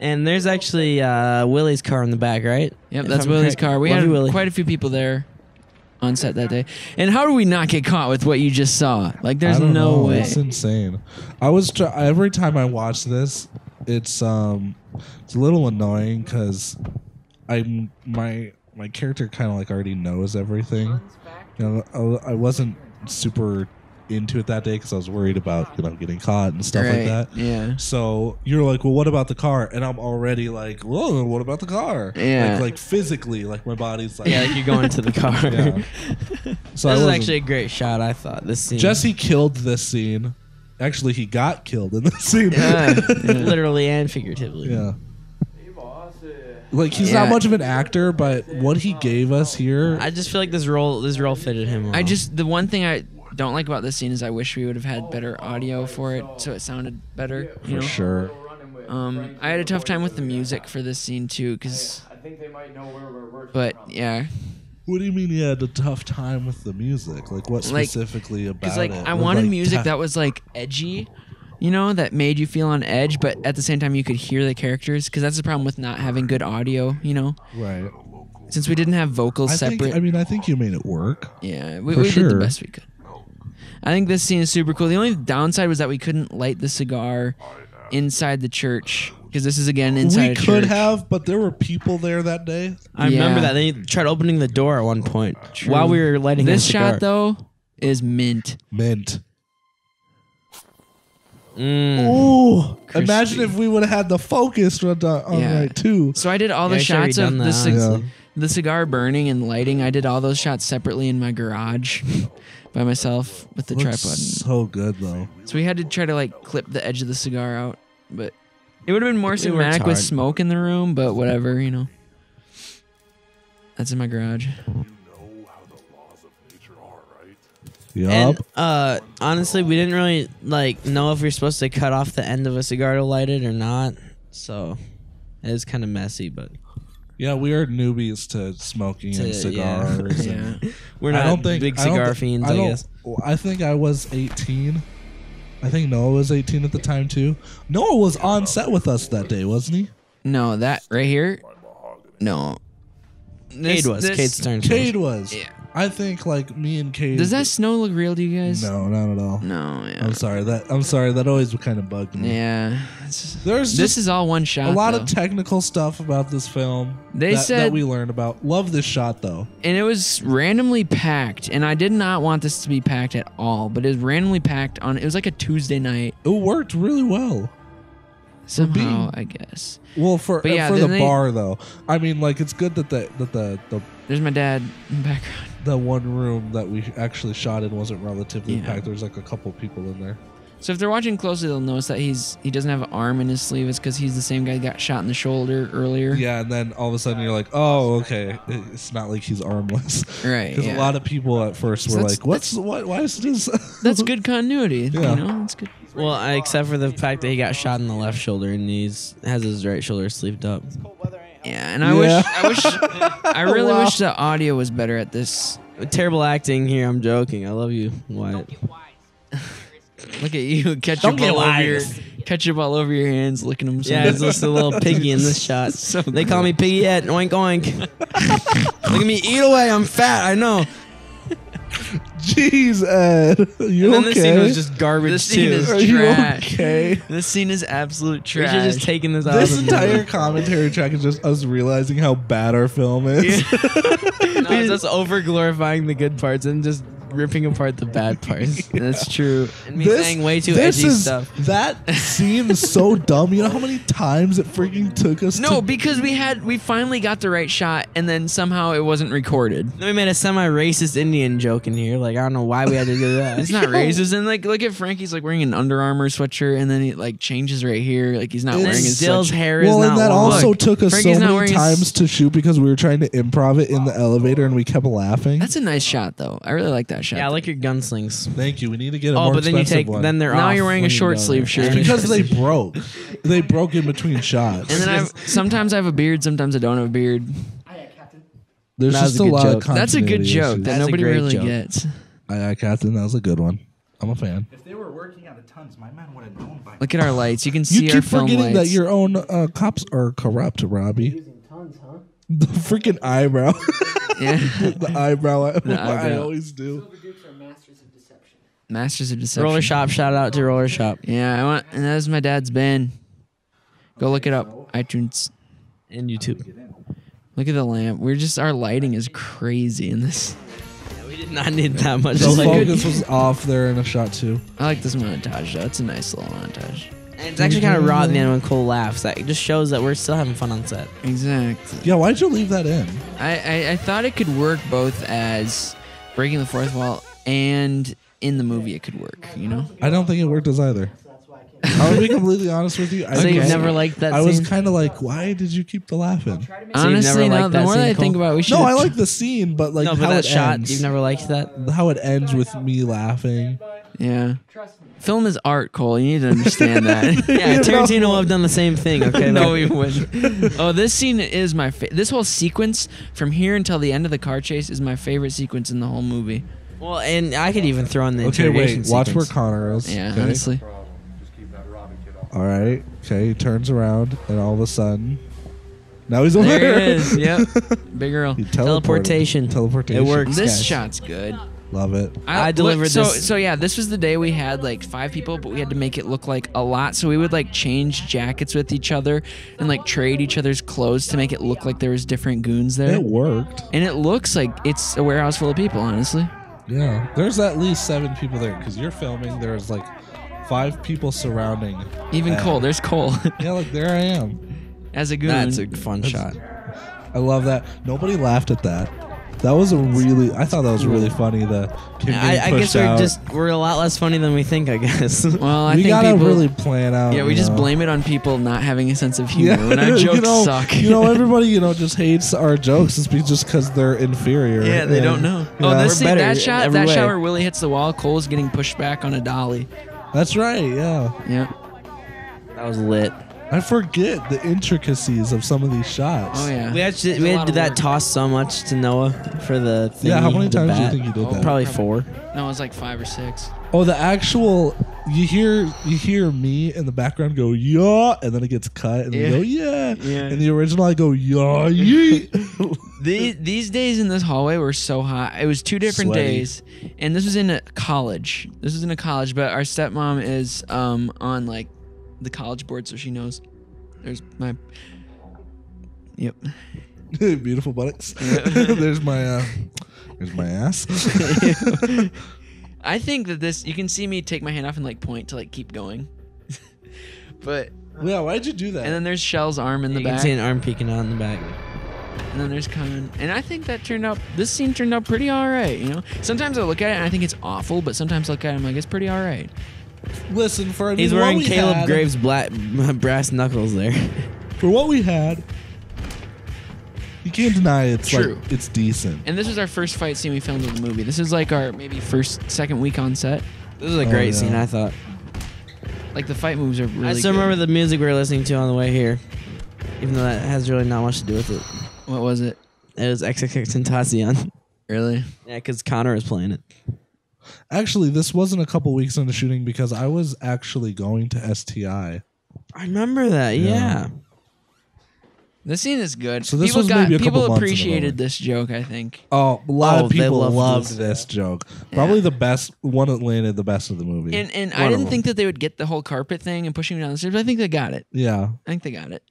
And there's actually uh, Willie's car in the back, right? Yep, if that's I'm Willie's correct. car. We Love had you, quite a few people there on set that day. And how do we not get caught with what you just saw? Like, there's I don't no know. way. It's insane. I was... Tr every time I watch this... It's um, it's a little annoying because I'm my my character kind of like already knows everything. You know, I, I wasn't super into it that day because I was worried about you know getting caught and stuff right. like that. Yeah. So you're like, well, what about the car? And I'm already like, whoa, what about the car? Yeah. Like, like physically, like my body's like, yeah, like you're going to the car. Yeah. So this is actually a great shot. I thought this scene. Jesse killed this scene. Actually, he got killed in the scene. Yeah, literally and figuratively. Yeah. Like, he's yeah. not much of an actor, but what he gave us here... I just feel like this role this role fitted him well. I just... The one thing I don't like about this scene is I wish we would have had better audio for it so it sounded better. You know? For sure. Um, I had a tough time with the music for this scene, too, because... But, yeah... What do you mean you had a tough time with the music? Like, what specifically like, about cause, like, it? Like, I wanted like, music that was, like, edgy, you know, that made you feel on edge, but at the same time you could hear the characters, because that's the problem with not having good audio, you know? Right. Since we didn't have vocals I separate. Think, I mean, I think you made it work. Yeah, we, we sure. did the best we could. I think this scene is super cool. The only downside was that we couldn't light the cigar inside the church. Because this is, again, inside We could church. have, but there were people there that day. I yeah. remember that. They tried opening the door at one point True. while we were lighting this shot, though, is mint. Mint. Mm. Oh, imagine if we would have had the focus on yeah. right, too. So I did all yeah, the I shots of the, cig yeah. the cigar burning and lighting. I did all those shots separately in my garage by myself with the Looks tripod. So good, though. So we had to try to, like, clip the edge of the cigar out, but... It would have been more it cinematic with smoke in the room, but whatever, you know. That's in my garage. You know how the laws of nature are, right? Yup. And, uh, honestly, we didn't really like know if we were supposed to cut off the end of a cigar to light it or not, so it was kind of messy, but... Yeah, we are newbies to smoking to, and cigars. Yeah. And yeah. We're not I don't think, big cigar I don't fiends, I, I guess. I think I was eighteen. I think Noah was eighteen at the time, too. Noah was on set with us that day, wasn't he? No, that right here? No. This, Cade was. This, Cade Stearns. Cade was. Yeah. I think, like, me and Cade... Does that snow look real to you guys? No, not at all. No, yeah. I'm sorry. That I'm sorry. That always kind of bugged me. Yeah. Just, There's this is all one shot, A lot though. of technical stuff about this film they that, said, that we learned about. Love this shot, though. And it was randomly packed, and I did not want this to be packed at all, but it was randomly packed on... It was like a Tuesday night. It worked really well. Somehow, being, I guess. Well, for, but yeah, for the they, bar, though. I mean, like, it's good that the... That the, the There's my dad in the background. The one room that we actually shot in wasn't relatively yeah. packed. There's like a couple people in there. So if they're watching closely, they'll notice that he's he doesn't have an arm in his sleeve. It's because he's the same guy who got shot in the shoulder earlier. Yeah, and then all of a sudden you're like, oh, okay. It's not like he's armless. Right. Because yeah. a lot of people at first so were like, what's what? Why is this? That's good continuity. Yeah. You know, it's good. Well, I, except for the fact that he got shot in the left shoulder and he's has his right shoulder sleeved up. Yeah, and I yeah. wish, I wish, I really wow. wish the audio was better at this. Terrible acting here. I'm joking. I love you, Wyatt. Look at you, ketchup all over your, ketchup all over your hands, licking them. Yeah, it's just a little piggy in this shot. So they good. call me piggy at oink oink. Look at me eat away. I'm fat. I know. Jeez, Ed. Are you and then okay? This scene was just garbage, this too. This scene is Are trash. You okay? This scene is absolute trash. We're just taking this out This entire it. commentary track is just us realizing how bad our film is. Yeah. No, it's just over-glorifying the good parts and just ripping apart the bad parts. Yeah. That's true. And me this, saying way too this edgy is, stuff. That scene is so dumb. You know how many times it freaking took us No, to because we had we finally got the right shot and then somehow it wasn't recorded. Then we made a semi-racist Indian joke in here. Like, I don't know why we had to do that. It's not racist. And like, look at Frankie's like wearing an Under Armour sweatshirt and then it like changes right here. Like, he's not it's wearing his Dill's hair well, is Well, and that long. also look, took us Frankie's so many times to shoot because we were trying to improv it in the elevator and we kept laughing. That's a nice shot, though. I really like that shot. Yeah, I like your gunslings. Thank you. We need to get a oh, more expensive one. Oh, but then you take, one. then they're now off. You're wearing a short sleeve shirt. It's because they broke. They broke in between shots. And then I've, sometimes I have a beard, sometimes I don't have a beard. Aye, aye, Captain. There's that just a, a lot joke. of That's a good joke issues. that That's nobody really joke. gets. Aye, aye, Captain. That was a good one. I'm a fan. If they were working out of tons, my man would have known by Look at our lights. You can see you our film lights. You keep forgetting that your own uh, cops are corrupt, Robbie. You're using tons, huh? The freaking eyebrow. Yeah. The eyebrow. The eyebrow. I always do. Masters of Deception. Masters of Deception. Roller Shop. Shout out to Roller Shop. Yeah, I want. And that was my dad's band. Go look it up. iTunes and YouTube. Look at the lamp. We're just our lighting is crazy in this. Yeah, we did not need that much. The focus was off there in a shot too. I like this montage though. It's a nice little montage. And it's actually kind of raw at the end when Cole laughs. That just shows that we're still having fun on set. Exactly. Yeah, why'd you leave that in? I, I, I thought it could work both as breaking the fourth wall and in the movie, it could work, you know? I don't think it worked as either. I'll be completely honest with you. I so you've never liked that I scene? I was kind of like, why did you keep the laughing? Honestly, so no, the more that I think about it, we should... No, I like the scene, but like no, but how that it shot, ends. You've never liked that? How it ends with me laughing. Yeah. Film is art, Cole. You need to understand that. Yeah, Tarantino will have done the same thing, okay? No, he wouldn't. Oh, this scene is my favorite. This whole sequence from here until the end of the car chase is my favorite sequence in the whole movie. Well, and I could even throw in the okay, interrogation wait, sequence. Watch where Connor is. Yeah, okay. Honestly. All right. Okay. He turns around, and all of a sudden, now he's over there. There it is. Yep. Big girl. Teleportation. Teleportation. It works. This guys. shot's good. Love it. I, I delivered so, this. So yeah, this was the day we had like five people, but we had to make it look like a lot. So we would like change jackets with each other and like trade each other's clothes to make it look like there was different goons there. It worked. And it looks like it's a warehouse full of people. Honestly. Yeah. There's at least seven people there because you're filming. There's like. Five people surrounding. Even and, Cole. There's Cole. Yeah, look, there I am. As a goon. That's a fun That's, shot. I love that. Nobody laughed at that. That was a really... I thought that was really funny. The yeah, I, I guess we're out. just we're a lot less funny than we think, I guess. Well, I we think gotta people, really plan out. Yeah, we just know. blame it on people not having a sense of humor. Yeah. When our jokes you know, suck. You know, everybody you know just hates our jokes. It's just because they're inferior. Yeah, they and, don't know. Oh, know, this scene, that shot, that shot where Willie hits the wall. Cole's getting pushed back on a dolly. That's right, yeah. Yeah. That was lit. I forget the intricacies of some of these shots. Oh, yeah. We actually we had to do that work. toss so much to Noah for the thing. Yeah, how many times bat. do you think you did oh, that? Probably four. No, it was like five or six. Oh, the actual... You hear you hear me in the background go, yeah, and then it gets cut, and yeah. they go, yeah. yeah. In the original, I go, yeah, yeah. These, these days in this hallway were so hot. It was two different Sweaty. days, and this was in a college. This was in a college, but our stepmom is um, on, like, the college board, so she knows. There's my... Yep. Beautiful buttocks. There's my... Uh, there's my ass. I think that this, you can see me take my hand off and like point to like keep going. But yeah, why'd you do that? And then there's Shell's arm in yeah, the you back. You can see an arm peeking out in the back. And then there's Conan. And I think that turned out, this scene turned out pretty all right, you know? Sometimes I look at it and I think it's awful, but sometimes I look at it and I'm like, it's pretty all right. Listen, for I mean, He's wearing what we Caleb had, Graves' black, brass knuckles there. For what we had, you can't deny it's True. Like it's decent. And this is our first fight scene we filmed in the movie. This is like our maybe first second week on set. This is a oh, great yeah. scene, I thought. Like the fight moves are really I still good. remember the music we were listening to on the way here. Even though that has really not much to do with it. What was it? It was triple X Tentacion. Really? Yeah, because Connor was playing it. Actually, this wasn't a couple weeks into shooting because I was actually going to S T I. I remember that, yeah. yeah. This scene is good. So this people was got, maybe a couple People appreciated this joke, I think. Oh, a lot oh, of people loved, loved this, this joke. Probably yeah. the best one that landed the best of the movie. And and one I didn't think that they would get the whole carpet thing and pushing me down the stairs, but I think they got it. Yeah. I think they got it.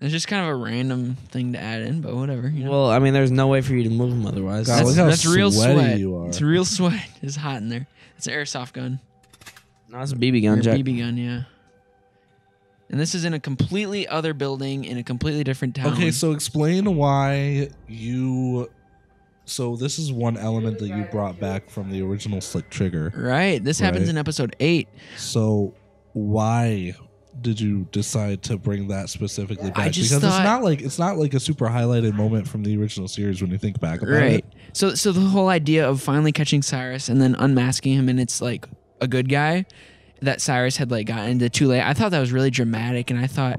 It's just kind of a random thing to add in, but whatever. You know? Well, I mean, there's no way for you to move them otherwise. God, that's look how that's sweaty real sweat. You are. It's real sweat. It's hot in there. It's an airsoft gun. No, it's a B B gun, Jack. B B gun, yeah. And this is in a completely other building in a completely different town. Okay, so explain why you... So this is one element that you brought back from the original Slick Trigger. Right. This right? happens in episode eight. So why did you decide to bring that specifically back? I just because thought, it's not like it's not like a super highlighted moment from the original series when you think back about right. it. So, so the whole idea of finally catching Cyrus and then unmasking him and it's like a good guy... that Cyrus had like gotten into too late. I thought that was really dramatic, and I thought,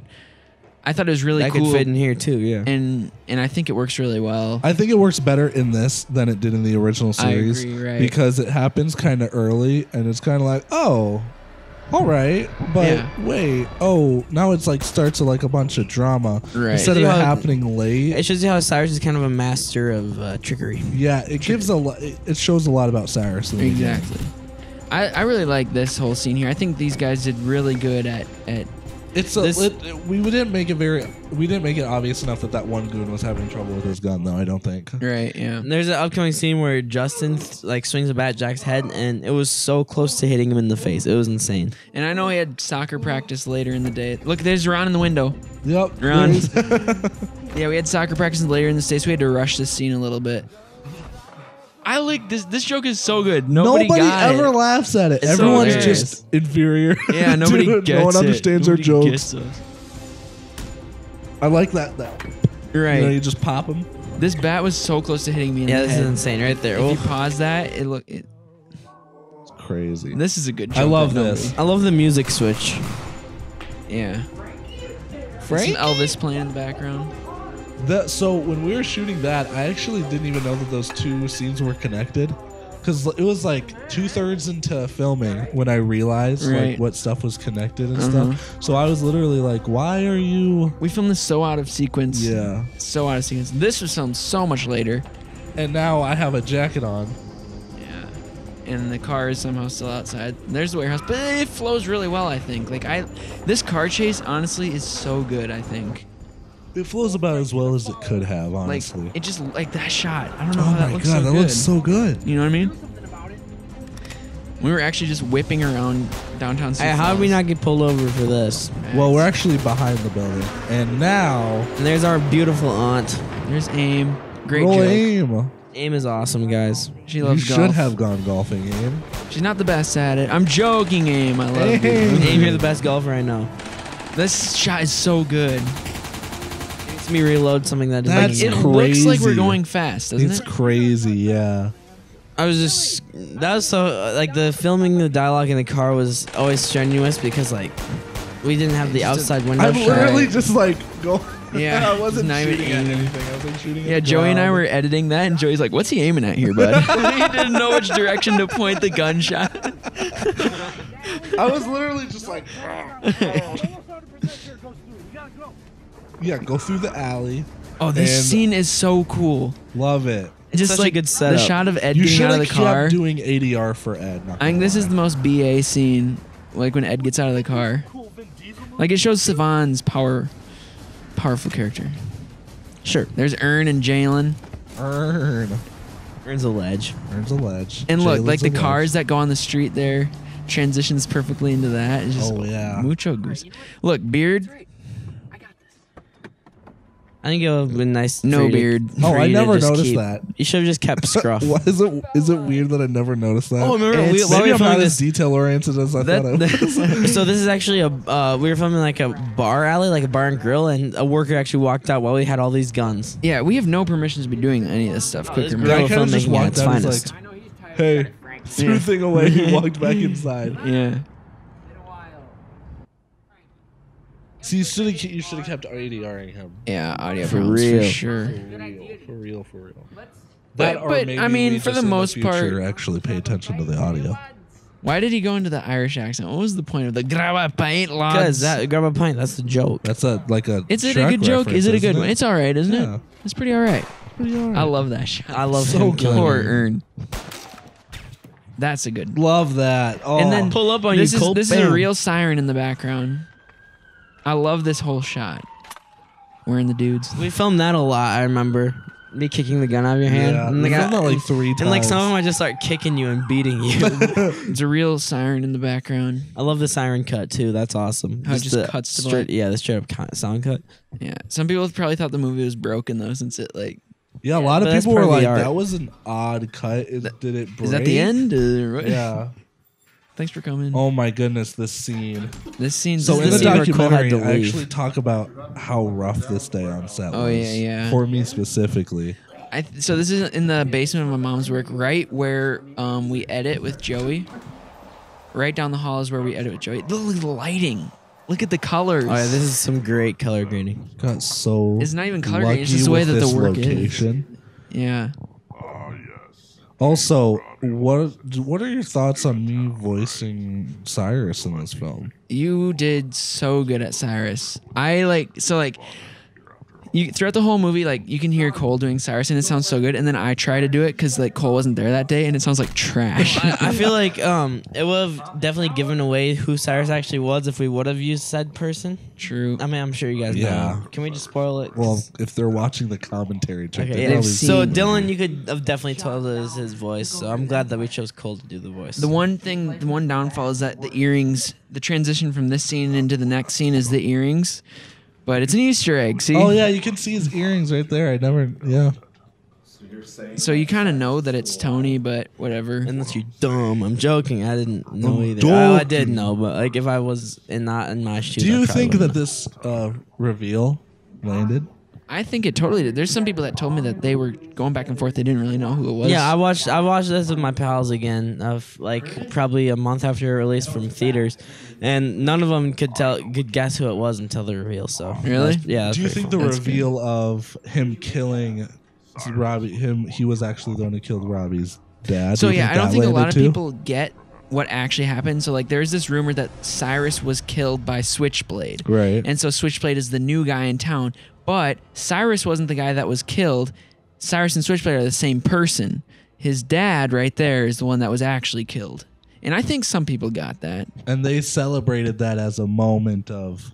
I thought it was really that cool. That could fit in here too, yeah. And and I think it works really well. I think it works better in this than it did in the original series. I agree, right? Because it happens kind of early, and it's kind of like, oh, all right, but yeah. wait, oh, now it's like starts to like a bunch of drama right. instead of it happening late. It shows you how Cyrus is kind of a master of uh, trickery. Yeah, it gives a lot. It shows a lot about Cyrus. Exactly. I, I really like this whole scene here. I think these guys did really good at at. It's a, it, we didn't make it very we didn't make it obvious enough that that one goon was having trouble with his gun though. I don't think. Right. Yeah. And there's an upcoming scene where Justin like swings a bat at Jack's head, and it was so close to hitting him in the face. It was insane. And I know he had soccer practice later in the day. Look, there's Ron in the window. Yep. Ron. Yeah, we had soccer practice later in the day, so we had to rush this scene a little bit. I like this. This joke is so good. Nobody, nobody got ever it. laughs at it. It's Everyone's so just inferior. Yeah, nobody gets it. No one understands our jokes. I like that though. You're right. You know, you just pop them. This bat was so close to hitting me in yeah, the head. Yeah, this is insane right there. If you pause that, it look. It, it's crazy. This is a good joke. I love this. I love the music switch. Yeah. Frankie? Some Elvis playing in the background. That, so when we were shooting that, I actually didn't even know that those two scenes were connected, because it was like two thirds into filming when I realized right. like what stuff was connected and uh-huh. stuff. So I was literally like, "Why are you?" We filmed this so out of sequence. Yeah, so out of sequence. This was filmed so much later. And now I have a jacket on. Yeah, and the car is somehow still outside. There's the warehouse, but it flows really well. I think. Like I, this car chase honestly is so good. I think. It flows about as well as it could have, honestly. Like, it just, like, that shot. I don't know oh how that looks God, so that good. Oh, my God, that looks so good. You know what I mean? We were actually just whipping around downtown. Hey, how did we not get pulled over for this? Well, we're actually behind the building. And now... And there's our beautiful aunt. There's AIM. Great joke. AIM. AIM is awesome, guys. She loves golf. You should have gone golfing, AIM. She's not the best at it. I'm joking, AIM. I love you. AIM, you're the best golfer I know. This shot is so good. Me reload something that like, it crazy. looks like we're going fast, doesn't it's it? It's crazy, yeah. I was just that was so like the filming the dialogue in the car was always strenuous because like we didn't have the outside window. I'm literally just like go. Yeah, I wasn't shooting at anything. I was like shooting. Yeah, at Joey and I were editing that, and Joey's like, "What's he aiming at here, bud?" He didn't know which direction to point the gunshot. I was literally just like. Oh. Yeah, go through the alley. Oh, this scene is so cool. Love it. It's just such like a good setup. The shot of Ed you getting out of the car. You should have kept doing A D R for Ed. I think this lie. is the most B A scene, like when Ed gets out of the car. Like it shows Savan's power, powerful character. Sure. There's Earn and Jalen. Earn. Earn's a ledge. Earn's a ledge. And look, Jalen's like the cars ledge. that go on the street there transitions perfectly into that. It's just oh, yeah. Mucho grease. Look, Beard. I think it would have been nice. No beard. Oh, I never noticed keep. that. You should have just kept scruff. Why is it? Is it weird that I never noticed that? Oh, remember? We, maybe I'm not as detail oriented as I that, thought I was. So this is actually a. Uh, we were filming like a bar alley, like a bar and grill, and a worker actually walked out while we had all these guns. Yeah, we have no permission to be doing any of this stuff. Oh, Quick remember, kind of just walked out. Like, hey, threw yeah. thing away. He walked back inside. Yeah. See, you should have you should have kept ADRing him. Yeah, audio for real, for sure. For real, for real, for real. That but, but I mean, for the most the future, part, actually pay attention to the audio. Why did he go into the Irish accent? What was the point of the grab a pint, lads? Because that grab a pint, that's the joke. That's a like a. Is it a good joke? Is it a good one? It? It's all right, isn't yeah. it? It's pretty all right. Pretty all right. I love that shot. I love so him. Poor Earn. That's a good. Love that. Oh. And then pull up on this you. Is, this bam. is a real siren in the background. I love this whole shot. We're in the dudes. We filmed that a lot, I remember. Me kicking the gun out of your hand. Yeah, and we filmed that like three times. And like some of them I just start kicking you and beating you. It's a real siren in the background. I love the siren cut too. That's awesome. How just it just the cuts to straight, Yeah, the straight up sound cut. Yeah. Some people probably thought the movie was broken though since it like... Yeah, a yeah, lot of people were like, art. that was an odd cut. Is, that, did it break? Is that the end? Yeah. Thanks for coming. Oh my goodness, this scene. This scene. So in the documentary, I actually talk about how rough this day on set oh, was. Oh yeah, yeah. For me specifically. I th so this is in the basement of my mom's work, right where um, we edit with Joey. Right down the hall is where we edit with Joey. Look at the lighting. Look at the colors. Oh yeah, this is some great color grading. Got so. It's not even color grading. It's just the way that the work location. is. Yeah. Also, what what are your thoughts on me voicing Cyrus in this film? You did so good at Cyrus. I like so like you throughout the whole movie, like you can hear Cole doing Cyrus and it sounds so good. And then I try to do it because like Cole wasn't there that day and it sounds like trash. I, I feel like um it would have definitely given away who Cyrus actually was if we would have used said person. True. I mean, I'm sure you guys yeah. know. Can we just spoil it? Well, if they're watching the commentary, check okay, yeah, so Dylan, you could have definitely told us his voice. So I'm glad that we chose Cole to do the voice. The one thing, the one downfall is that the earrings. The transition from this scene into the next scene is the earrings. But it's an Easter egg, see? Oh, yeah, you can see his earrings right there. I never, yeah. So you're saying. So you kind of know that it's Tony, but whatever. Unless you're dumb. I'm joking. I didn't know I'm either. Well, I did know, but like if I was in not in my shoes. Do you think that know. this uh, reveal landed? I think it totally did. There's some people that told me that they were going back and forth. They didn't really know who it was. Yeah, I watched I watched this with my pals again, of like probably a month after it released from theaters, and none of them could tell could guess who it was until the reveal. So really, that's, yeah. That's Do you think fun. the that's reveal good. of him killing Robbie? Him he was actually the one who killed Robbie's dad. So Do yeah, I don't think a lot of too? people get what actually happened. So like there's this rumor that Cyrus was killed by Switchblade. Right. And so Switchblade is the new guy in town. But Cyrus wasn't the guy that was killed. Cyrus and Switchblade are the same person. His dad right there is the one that was actually killed. And I think some people got that. And they celebrated that as a moment of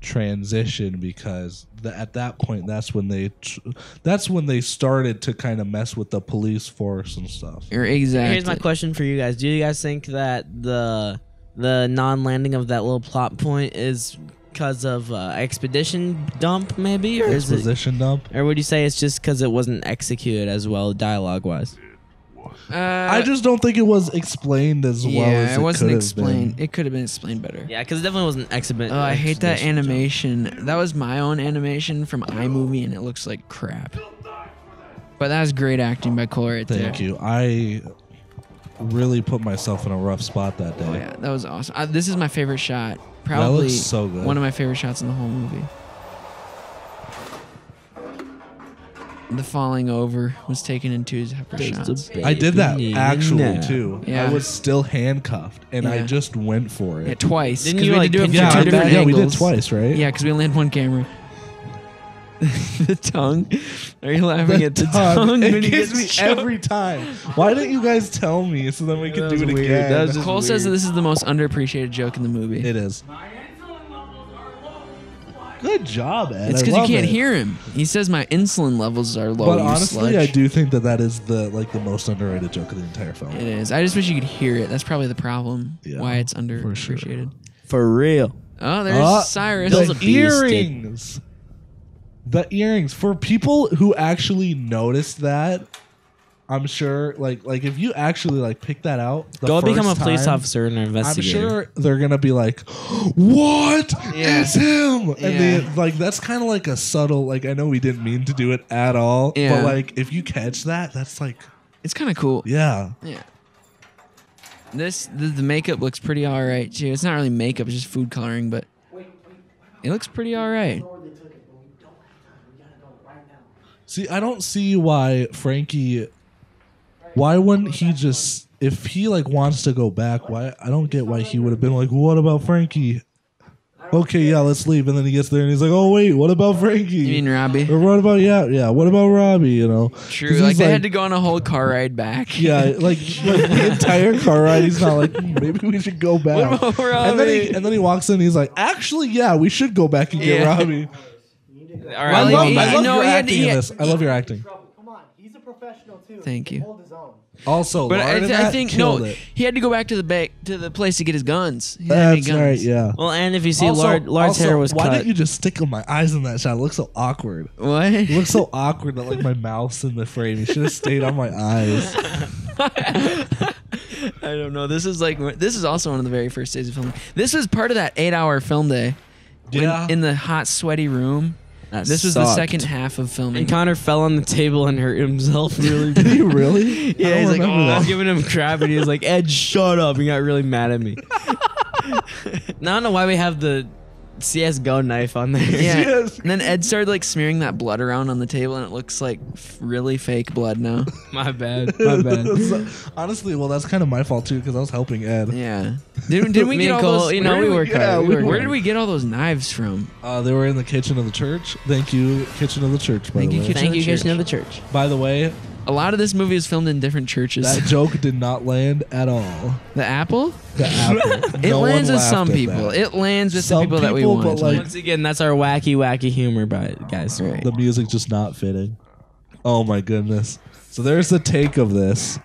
transition because th at that point, that's when they tr that's when they started to kind of mess with the police force and stuff. You're exactly. Here's my question for you guys. Do you guys think that the, the non-landing of that little plot point is... because of uh, expedition dump, maybe? Or exposition is it, dump? Or would you say it's just because it wasn't executed as well dialogue-wise? Uh, I just don't think it was explained as yeah, well as it, it wasn't explained. Been. It could have been explained better. Yeah, because it definitely wasn't exhibited. Oh, I hate that animation. Dump. That was my own animation from iMovie, and it looks like crap. But that was great acting by Cole right Thank there. Thank you. I... really put myself in a rough spot that day. Oh yeah, that was awesome. I, this is my favorite shot. Probably that looks so good. One of my favorite shots in the whole movie. The falling over was taken in two separate shots. I did that actually no. too. Yeah. I was still handcuffed and yeah. I just went for it. Yeah, twice. Didn't you we like do it from yeah, two different yeah, angles. We did twice, right? Yeah, because we only had one camera. The tongue? Are you laughing the at the tongue? tongue it gives me choked. every time. Why didn't you guys tell me so then we yeah, could do it weird. again? That was Cole weird. says that this is the most underappreciated joke in the movie. It is. Good job, Ed. It's because you can't it. hear him. He says my insulin levels are low. But honestly, sludge. I do think that that is the like the most underrated joke of the entire film. It is. I just wish you could hear it. That's probably the problem. Yeah, why it's underappreciated. For, sure. for real. Oh, there's uh, Cyrus. Those the earrings. The earrings, for people who actually noticed that, I'm sure, like, like if you actually like pick that out, the go first become a police time, officer and investigator. I'm sure they're gonna be like, "What? Yeah. It's him!" And yeah. they like that's kind of like a subtle, like I know we didn't mean to do it at all, yeah. but like if you catch that, that's like, it's kind of cool. Yeah, yeah. This the, the makeup looks pretty all right too. It's not really makeup, it's just food coloring, but it looks pretty all right. See, I don't see why Frankie, why wouldn't he just, if he like wants to go back, why, I don't get why he would have been like, what about Frankie? Okay, yeah, let's leave. And then he gets there and he's like, oh wait, what about Frankie? You mean Robbie? Or what about, yeah, yeah, what about Robbie, you know? True, like, like they had to go on a whole car ride back. Yeah, like, like the entire car ride, he's not like, hmm, maybe we should go back. What about Robbie? And then, he, and then he walks in and he's like, actually, yeah, we should go back and get yeah. Robbie. All right, I love, he, I love no, your acting had, in this. Had, I love your acting. Come on, he's a professional too. Thank you. Also, but I, I think no, it. he had to go back to the back to the place to get his guns. He That's guns. right, yeah. Well, and if you see, Lars' hair was why cut. Why didn't you just stick on my eyes in that shot? It looks so awkward. What? It looks so awkward that like my mouth's in the frame. You should have stayed on my eyes. I don't know. This is like this is also one of the very first days of filming. This was part of that eight-hour film day. Yeah. When, in the hot, sweaty room. That this sucked. was the second half of filming. And Connor fell on the table and hurt himself really good. Did he really? Yeah, he's like, oh, I was giving him crap, and he was like, Ed, shut up. He got really mad at me. Now I don't know why we have the C S G O knife on there. Yeah. Yes. And then Ed started like smearing that blood around on the table, and it looks like really fake blood now. My bad. My bad. Honestly, well, that's kind of my fault too, because I was helping Ed. Yeah. Did, did we get all Cole, those? You know, we work hard. Yeah, we we where did we get all those knives from? Uh, they were in the kitchen of the church. Thank you, kitchen of the church. By Thank the you, way. kitchen, Thank of, you the kitchen of the church. By the way, a lot of this movie is filmed in different churches. That joke did not land at all. The apple? The apple. It no lands with some people. That. It lands with some the people, people that we want. Like, once again, that's our wacky, wacky humor, but guys. Right. The music just not fitting. Oh my goodness. So there's the take of this.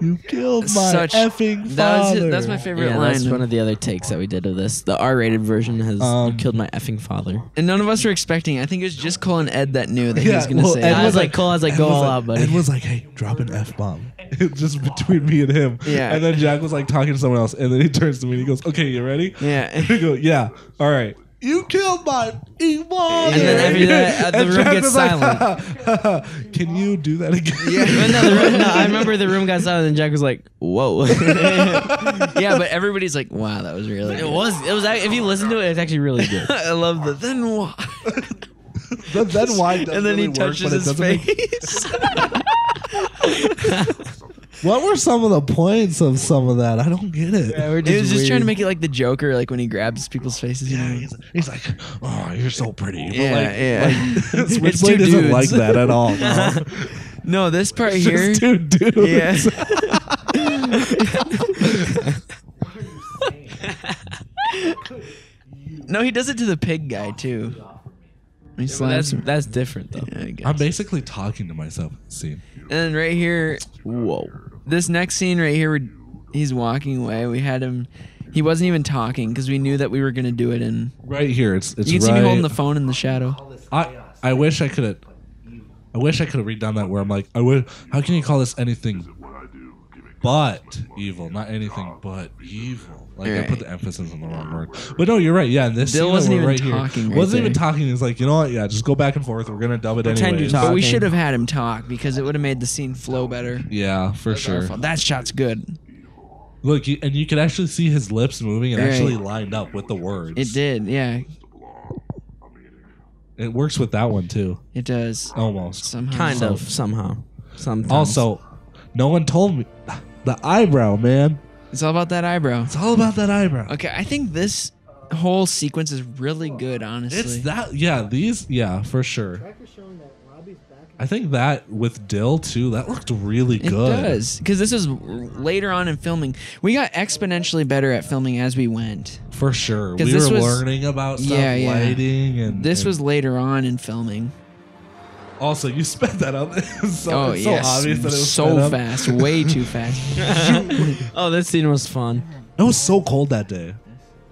You killed my Such, effing father. That's that my favorite yeah, line. That's one of the other takes that we did of this. The R-rated version has um, you killed my effing father. And none of us were expecting. I think it was just Cole and Ed that knew that yeah, he was going to well, say that. I was like, like, Cole, I was like, Ed go was all like, out, buddy. Ed was like, hey, drop an F-bomb. Just between me and him. Yeah. And then Jack was like talking to someone else. And then he turns to me and he goes, okay, you ready? Yeah. And we go, yeah, all right. You killed my evil. And then after that, the and room Jack gets silent. Like, ha, ha, ha. Can you do that again? Yeah. no, the room, no, I remember the room got silent, and Jack was like, "Whoa." Yeah, but everybody's like, "Wow, that was really." It good. was. It was. If you listen to it, it's actually really good. I love the then why. the then why. And then really he touches work, his face. What were some of the points of some of that? I don't get it. Yeah, we're just he was just weird. trying to make it like the Joker, like when he grabs people's faces. Yeah, he's, he's like, "Oh, you're so pretty." But yeah, like, yeah. Like, Switchblade isn't like that at all. No, no this part it's here. Just two dudes. Yeah. No, he does it to the pig guy too. Yeah, that's, that's different though. Yeah, I guess. I'm basically talking to myself in the scene. And then right here, whoa. This next scene right here, where he's walking away. We had him. He wasn't even talking because we knew that we were gonna do it. And right here, it's it's. You can right. see me holding the phone in the shadow. I I wish I could have. I wish I could have redone that where I'm like, I would. How can you call this anything but evil? Not anything but evil. Like, right. I put the emphasis on the wrong word. But no, you're right. Yeah, and this Bill wasn't even right talking. Here, right wasn't there. even talking. He's like, you know what? Yeah, just go back and forth. We're going to dub it anyway. But we should have had him talk because it would have made the scene flow better. Yeah, for That's sure. That shot's good. Look, you, and you could actually see his lips moving and right. actually lined up with the words. It did, yeah. It works with that one, too. It does. Almost. Somehow. Kind so, of. Somehow. Sometimes. Also, no one told me. The eyebrow, man. It's all about that eyebrow. It's all about that eyebrow. Okay, I think this whole sequence is really good, honestly. It's that, yeah, these, yeah, for sure. I think that with Dill, too, that looked really good. It does, because this is later on in filming. We got exponentially better at filming as we went. For sure. We were was, learning about stuff, yeah, yeah. lighting. and This and, was later on in filming. Also, you sped that up. It's so, oh, it's so yes. obvious that it was so fast, way too fast. Oh, this scene was fun. It was so cold that day.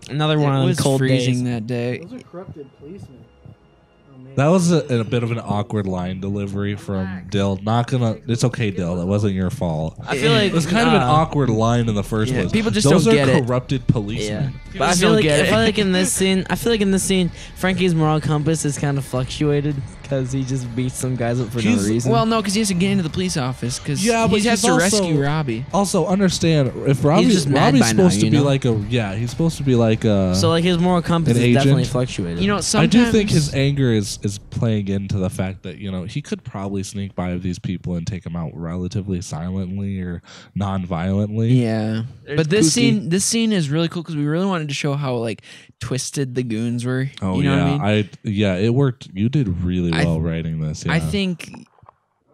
Another one on cold freezing days. that day. Those are corrupted policemen. Oh, that was a, a bit of an awkward line delivery from Dill. Not gonna. It's okay, Dill. That wasn't your fault. I feel like it was kind uh, of an awkward line in the first yeah, place. People just Those don't get it. Those are corrupted policemen. Yeah. But I feel like I feel like in this scene, I feel like in this scene, Frankie's moral compass is kind of fluctuated. Because he just beats some guys up for he's, no reason. Well, no, because he has to get into the police office. Because yeah, he has to also, rescue Robbie. Also, understand if Robbie, just Robbie's supposed now, to be know? like a yeah, he's supposed to be like a. So like his moral compass is agent. definitely fluctuating. You know, I do think his anger is is playing into the fact that you know he could probably sneak by these people and take them out relatively silently or non-violently. Yeah, There's but this kooky. scene this scene is really cool because we really wanted to show how like twisted the goons were. Oh you know yeah, what I, mean? I yeah it worked. You did really. well. Well, writing this, yeah. I think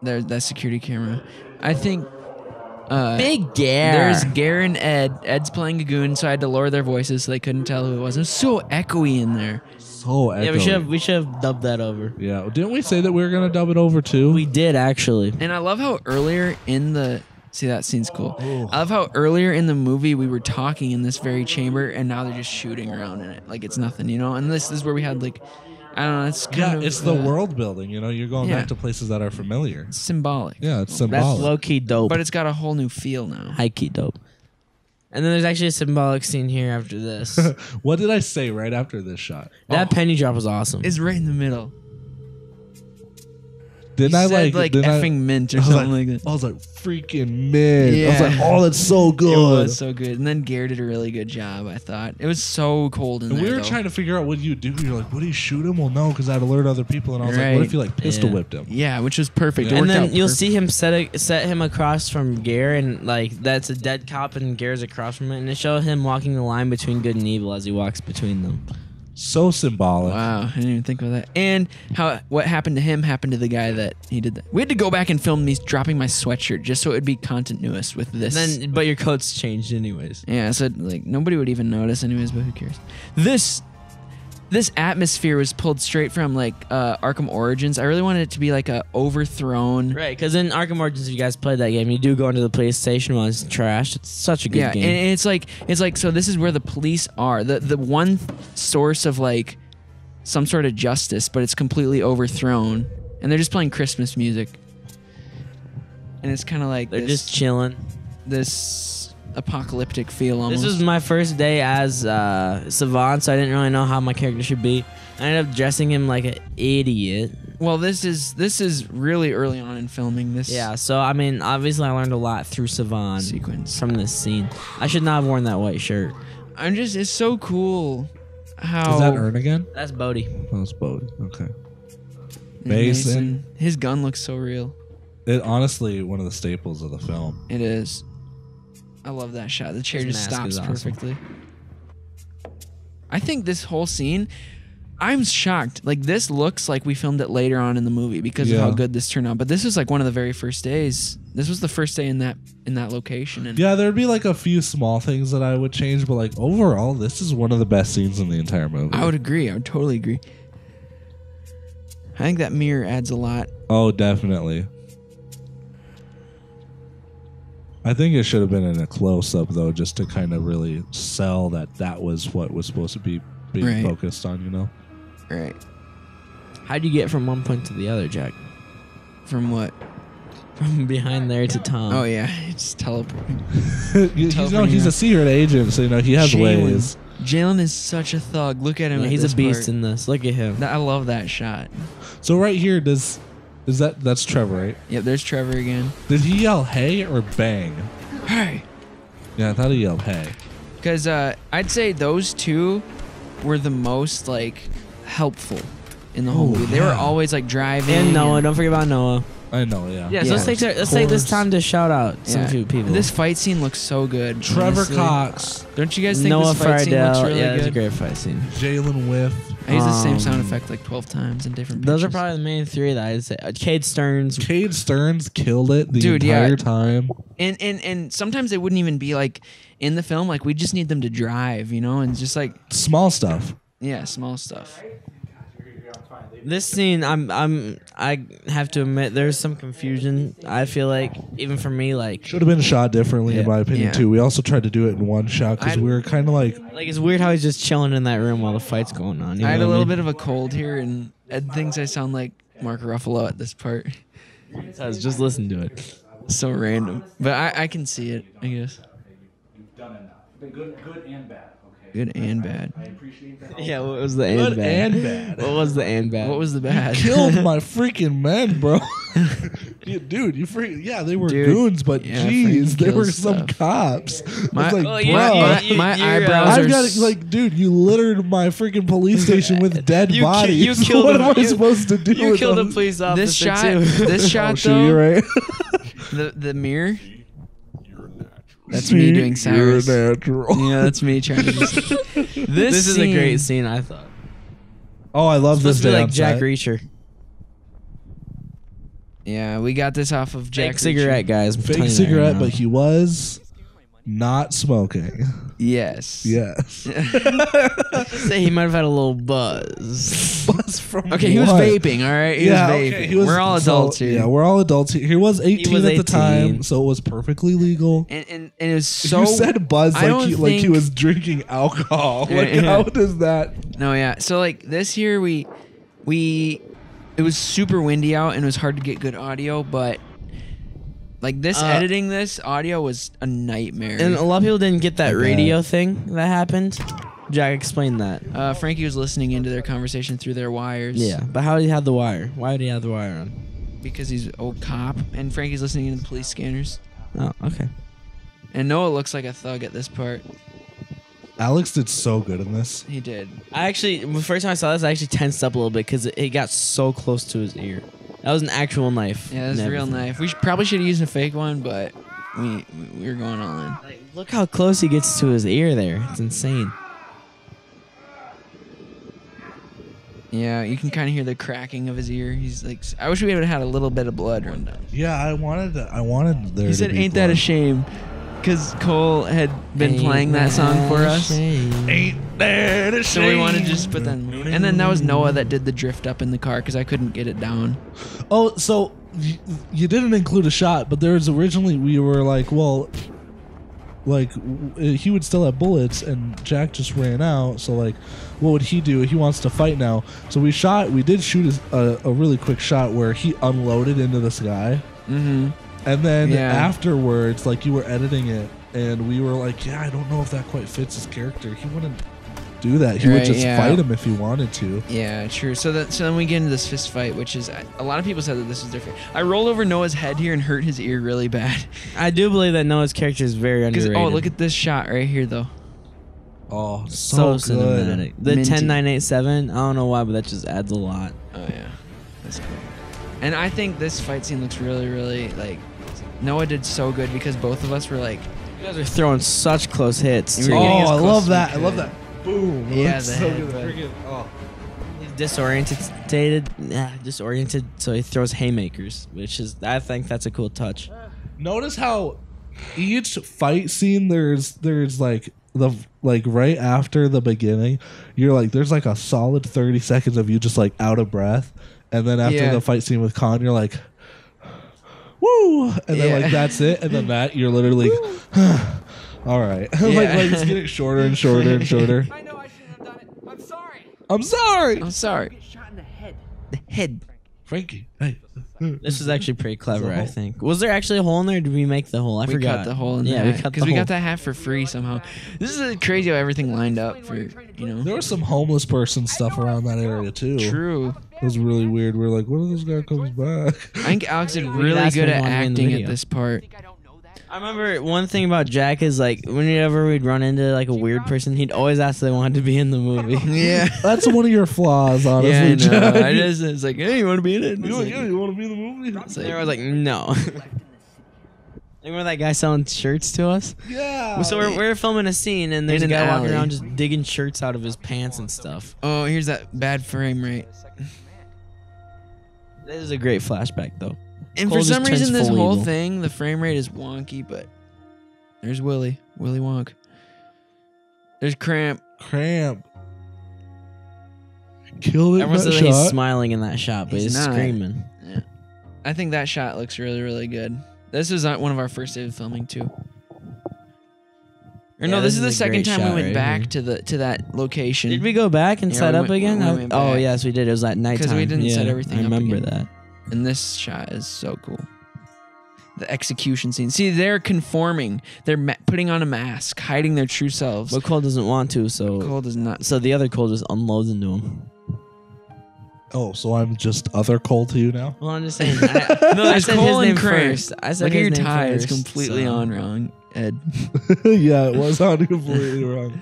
there's that security camera. I think uh, Big Gare. There's Gare and Ed. Ed's playing a goon, so I had to lower their voices so they couldn't tell who it was. It was so echoey in there. So echoey. Yeah, we should have we should have dubbed that over. Yeah, didn't we say that we were gonna dub it over too? We did actually. And I love how earlier in the see that scene's cool. Ooh. I love how earlier in the movie we were talking in this very chamber, and now they're just shooting around in it like it's nothing, you know. And this is where we had like. I don't know. It's kind yeah, of, it's the uh, world building. You know, you're going yeah. back to places that are familiar. It's symbolic. Yeah, it's symbolic. That's low key dope. But it's got a whole new feel now. High key dope. And then there's actually a symbolic scene here after this. What did I say right after this shot? That oh. penny drop was awesome. It's right in the middle. Didn't I said, like, like didn't effing I, mint or something like, like that? I was like freaking mint. Yeah. I was like, oh, that's so good. It was so good. And then Gare did a really good job, I thought. It was so cold in and there. We were though. trying to figure out what you do. You're like, would he shoot him? Well, no, because I'd alert other people. And I was right. like, what if you like pistol yeah. whipped him? Yeah, which was perfect. Yeah. And then you'll perfect. see him set a, set him across from Gare, and like that's a dead cop, and Gare's across from it, and they show him walking the line between good and evil as he walks between them. So symbolic. Wow, I didn't even think about that. And how what happened to him happened to the guy that he did that. We had to go back and film me dropping my sweatshirt just so it would be continuous with this. Then, but your coat's changed anyways. Yeah, so like nobody would even notice anyways, but who cares? This this atmosphere was pulled straight from like uh, Arkham Origins. I really wanted it to be like a overthrown, right? Because in Arkham Origins, if you guys played that game, you do go into the police station while it's trashed. It's such a good yeah, game. Yeah, and it's like it's like so. This is where the police are. The the one source of like some sort of justice, but it's completely overthrown, and they're just playing Christmas music. And it's kind of like they're this, just chilling. This apocalyptic feel almost. This was my first day as uh, Savant, so I didn't really know how my character should be. I ended up dressing him like an idiot. Well, this is this is really early on in filming this. Yeah, so I mean, obviously, I learned a lot through Savant sequence from this scene. I should not have worn that white shirt. I'm just, it's so cool. How is that Ern again? That's Bodhi. Oh, that's Bodhi. Okay. Mason. His gun looks so real. It honestly one of the staples of the film. It is. I love that shot. The chair His just stops awesome. perfectly. I think this whole scene, I'm shocked. Like this looks like we filmed it later on in the movie because yeah. of how good this turned out. But this was like one of the very first days. This was the first day in that in that location. And yeah, there'd be like a few small things that I would change, but like overall, this is one of the best scenes in the entire movie. I would agree. I would totally agree. I think that mirror adds a lot. Oh, definitely. I think it should have been in a close-up, though, just to kind of really sell that that was what was supposed to be being right. focused on, you know? Right. How'd you get from one point to the other, Jack? From what? From behind there to Tom. Oh, yeah. It's teleporting. you, teleporting know, he's out. a secret agent, so, you know, he has Jalen. ways. Jalen is such a thug. Look at him. Yeah, at he's this a beast part. in this. Look at him. I love that shot. So right here, does... Is that that's Trevor, right? Yep, there's Trevor again. Did he yell hey or bang? Hey. Yeah, I thought he yelled hey. Because uh, I'd say those two were the most like helpful in the whole Ooh, movie. They yeah. were always like driving. And Noah, and, don't forget about Noah. I know, yeah. Yeah, yeah. So let's take let's take this time to shout out some yeah. few people. This fight scene looks so good. Trevor honestly. Cox. Don't you guys think Noah this fight Fardel. scene looks really yeah, good? Yeah, it's a great fight scene. Jalen Whiff. I use the same sound effect like twelve times in different pictures. Those are probably the main three that I'd say. Uh, Cade Stearns. Cade Stearns killed it the Dude, entire yeah. time. And, and and sometimes they wouldn't even be like in the film. Like we just need them to drive, you know, and just like small stuff. Yeah, small stuff. This scene, I'm I'm I have to admit, there's some confusion. I feel like even for me, like should have been shot differently, yeah, in my opinion, yeah. too. We also tried to do it in one shot because we were kind of like like it's weird how he's just chilling in that room while the fight's going on. You I know had a little I mean? bit of a cold here, and Ed thinks I sound like Mark Ruffalo at this part. I was just listening to it. So random, but I I can see it. I guess. You've done enough. Been good, good and bad. Good and bad. I appreciate that. Yeah, what was the and good bad? and bad? What was the and bad? What was the bad? You killed my freaking men, bro. Dude, you freaking yeah, they were Dude, goons, but yeah, geez, they were stuff. some cops. My, like, well, yeah, you, you, my eyebrows I've got to, like, dude, you littered my freaking police station with dead you bodies. Ki you killed what a, am I you, supposed to do? You with killed them? a police officer. This shot, too. this shot oh, though. You're right. the the mirror. That's See, me doing Cyrus. You're natural. Yeah, that's me trying to just... This, this is a great scene, I thought. Oh, I love this. Be like Jack Reacher. Yeah, we got this off of Jack Fake Reacher. cigarette, guys. Fake cigarette, but he was not smoking. Yes. Yes. Say he might have had a little buzz. Buzz from Okay, what? he was vaping, all right? He yeah, was vaping. Okay, he was, we're all adults so, here. Yeah, we're all adults here. He was eighteen he was at eighteen. the time, so it was perfectly legal. And and, and it was so... You said buzz like he, think... like he was drinking alcohol. Yeah, like, yeah. how does that... No, yeah. So, like, this year we... we it was super windy out, and it was hard to get good audio, but... Like this uh, editing this audio was a nightmare. And a lot of people didn't get that radio thing that happened. Jack explained that. Uh, Frankie was listening into their conversation through their wires. Yeah, but how did he have the wire? Why did he have the wire on? Because he's an old cop, and Frankie's listening into the police scanners. Oh, okay. And Noah looks like a thug at this part. Alex did so good in this. He did. I actually, the first time I saw this, I actually tensed up a little bit because it, it got so close to his ear. That was an actual knife. Yeah, that's a real knife. We should, probably should have used a fake one, but we we were going all in. Like, look how close he gets to his ear there. It's insane. Yeah, you can kind of hear the cracking of his ear. He's like, I wish we would have had a little bit of blood run down. Yeah, I wanted, the, I wanted there. He said, to be "Ain't blood. that a shame?" because Cole had been Ain't playing that song for us. Ain't there to so we wanted to just put that in. And then that was Noah that did the drift up in the car because I couldn't get it down. Oh, so you, you didn't include a shot, but there was originally, we were like, well, like, he would still have bullets, and Jack just ran out, so, like, what would he do? He wants to fight now. So we shot, we did shoot a, a really quick shot where he unloaded into this guy. Mm-hmm. And then yeah. afterwards, like, you were editing it, and we were like, yeah, I don't know if that quite fits his character. He wouldn't do that. He right, would just yeah. fight him if he wanted to. Yeah, true. So that so then we get into this fist fight, which is a lot of people said that this is their favorite. I rolled over Noah's head here and hurt his ear really bad. I do believe that Noah's character is very underrated. Oh, look at this shot right here though. Oh, so, so good. Cinematic. The Minty. ten nine eighty-seven. I don't know why, but that just adds a lot. Oh yeah, that's cool. And I think this fight scene looks really, really like Noah did so good because both of us were like, you guys are throwing such close hits. Oh, I love that. I love that. Boom! Yeah, the so good. Freaking, oh. He's disoriented, nah, disoriented. So he throws haymakers, which is I think that's a cool touch. Notice how each fight scene there's there's like the like right after the beginning, you're like there's like a solid thirty seconds of you just like out of breath, and then after yeah. the fight scene with Khan, you're like, woo, and then yeah. like that's it, and then that you're literally. All right. Yeah. like, like, it's getting shorter and shorter and shorter. I know I shouldn't have done it. I'm sorry. I'm sorry. I'm sorry. Get shot in the head. The head. Frankie. Hey. This is actually pretty clever, I think. Was there actually a hole in there? Or did we make the hole? I we forgot. We cut the hole in there. Yeah, we cut the hole. Because we got that half for free somehow. This is crazy how everything lined up for, you know. There was some homeless person stuff around that area, too. True. It was really weird. We were like, what if this guy comes back? I think Alex did really good at acting at this part. I remember one thing about Jack is like whenever we'd run into like a weird person, he'd always ask if they wanted to be in the movie. Yeah, that's one of your flaws, honestly. Yeah, I, Jack. I just it's like, hey, you want to be in it? Like, yeah, you want to be in the movie? Like, I was like, no. Remember that guy selling shirts to us? Yeah. So we're, we're filming a scene and there's a guy walking around just digging shirts out of his pants and stuff. Oh, here's that bad frame rate. That is a great flashback though. And Cole for some reason, this whole evil. thing, the frame rate is wonky, but there's Willy. Willy Wonk. There's Cramp. Cramp. Killed it. Everyone says that he's smiling in that shot, but he's, he's screaming. Yeah. I think that shot looks really, really good. This is one of our first days of filming, too. Or yeah, no, this, this is the second time we went right back here. to the to that location. Did we go back and yeah, set we up went, again? We went oh, yes, we did. It was at nighttime. Because we didn't yeah, set everything up I remember up again. that. And this shot is so cool. The execution scene. See, they're conforming. They're ma putting on a mask, hiding their true selves. But Cole doesn't want to, so... Cole does not. So the other Cole just unloads into him. Oh, so I'm just other Cole to you now? Well, I'm just saying... I, no, I said Cole his name Cramp. first. I said Look his at your tie. First, it's completely so. on wrong, Ed. Yeah, it was on completely wrong.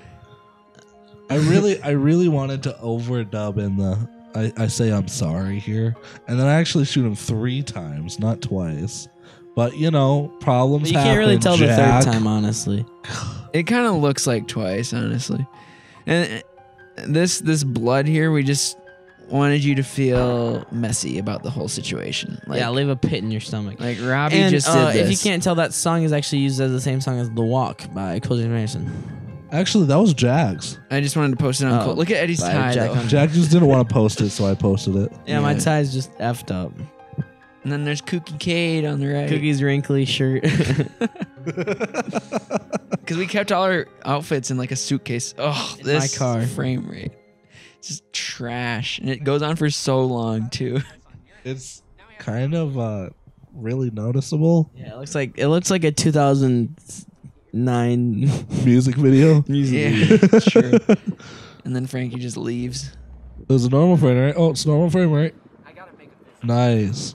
I really, I really wanted to overdub in the... I, I say I'm sorry here, and then I actually shoot him three times, not twice. But you know, problems. You happen, can't really tell Jack. the third time, honestly. It kind of looks like twice, honestly. And this this blood here, we just wanted you to feel messy about the whole situation. Like, yeah, leave a pit in your stomach. Like Robbie and, just uh, did. This. If you can't tell, that song is actually used as the same song as "The Walk" by Cole James Anderson. Actually, that was Jack's. I just wanted to post it on oh, Cole. Look at Eddie's tie. Jack, Jack just didn't want to post it, so I posted it. Yeah, yeah, my tie's just effed up. And then there's Cookie Cade on the right. Cookie's wrinkly shirt. Because we kept all our outfits in like a suitcase. Oh, this my car. frame rate. It's just trash. And it goes on for so long, too. It's kind of uh, really noticeable. Yeah, it looks like, it looks like a two thousand nine music video. Music yeah, video. Sure. And then Frankie just leaves. It was a normal frame, right? Oh, it's a normal frame, right? I gotta make a nice.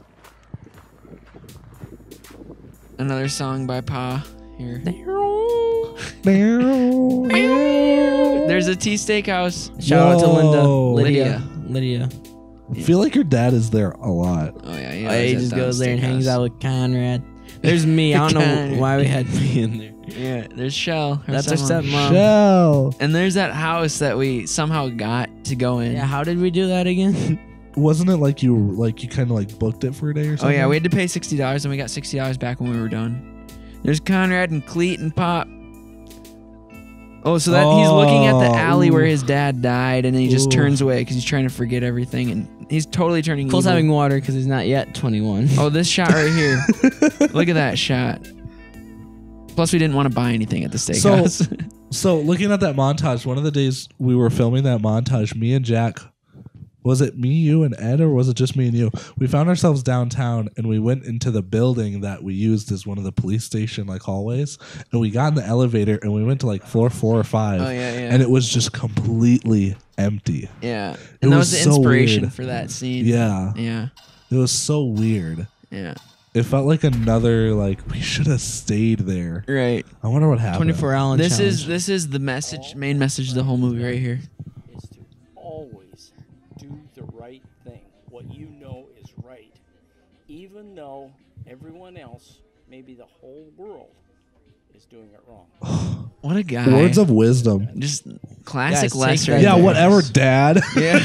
Another song by Pa here. There's a tea steakhouse. Shout Whoa. out to Linda, Lydia, Lydia. I feel like your dad is there a lot. Oh yeah, yeah. Oh, he just goes there and hangs out with Conrad. There's me. I don't know why we had me in there. Yeah, there's Shell. That's someone. our stepmom. Shell. And there's that house that we somehow got to go in. Yeah, how did we do that again? Wasn't it like you like you kind of like booked it for a day or something? Oh yeah, we had to pay sixty dollars and we got sixty dollars back when we were done. There's Conrad and Cleet and Pop. Oh, so that oh, he's looking at the alley ooh. where his dad died, and then he just ooh. turns away because he's trying to forget everything, and he's totally turning. Cole's evil. having water because he's not yet twenty-one. Oh, this shot right here! Look at that shot. Plus, we didn't want to buy anything at the steakhouse. So, so looking at that montage, one of the days we were filming that montage, me and Jack, was it me, you, and Ed, or was it just me and you? We found ourselves downtown, and we went into the building that we used as one of the police station like hallways, and we got in the elevator, and we went to like floor four or five, oh, yeah, yeah. and it was just completely empty. Yeah, and it that was, was the inspiration so for that scene. Yeah, yeah, it was so weird. Yeah, it felt like another like we should have stayed there. Right. I wonder what happened. Twenty-four hour challenge. This is this is the message, main message of the whole movie right here. You know is right, even though everyone else, maybe the whole world, is doing it wrong. What a guy! Words of wisdom, just classic Les. Yeah, whatever, Dad. Yeah.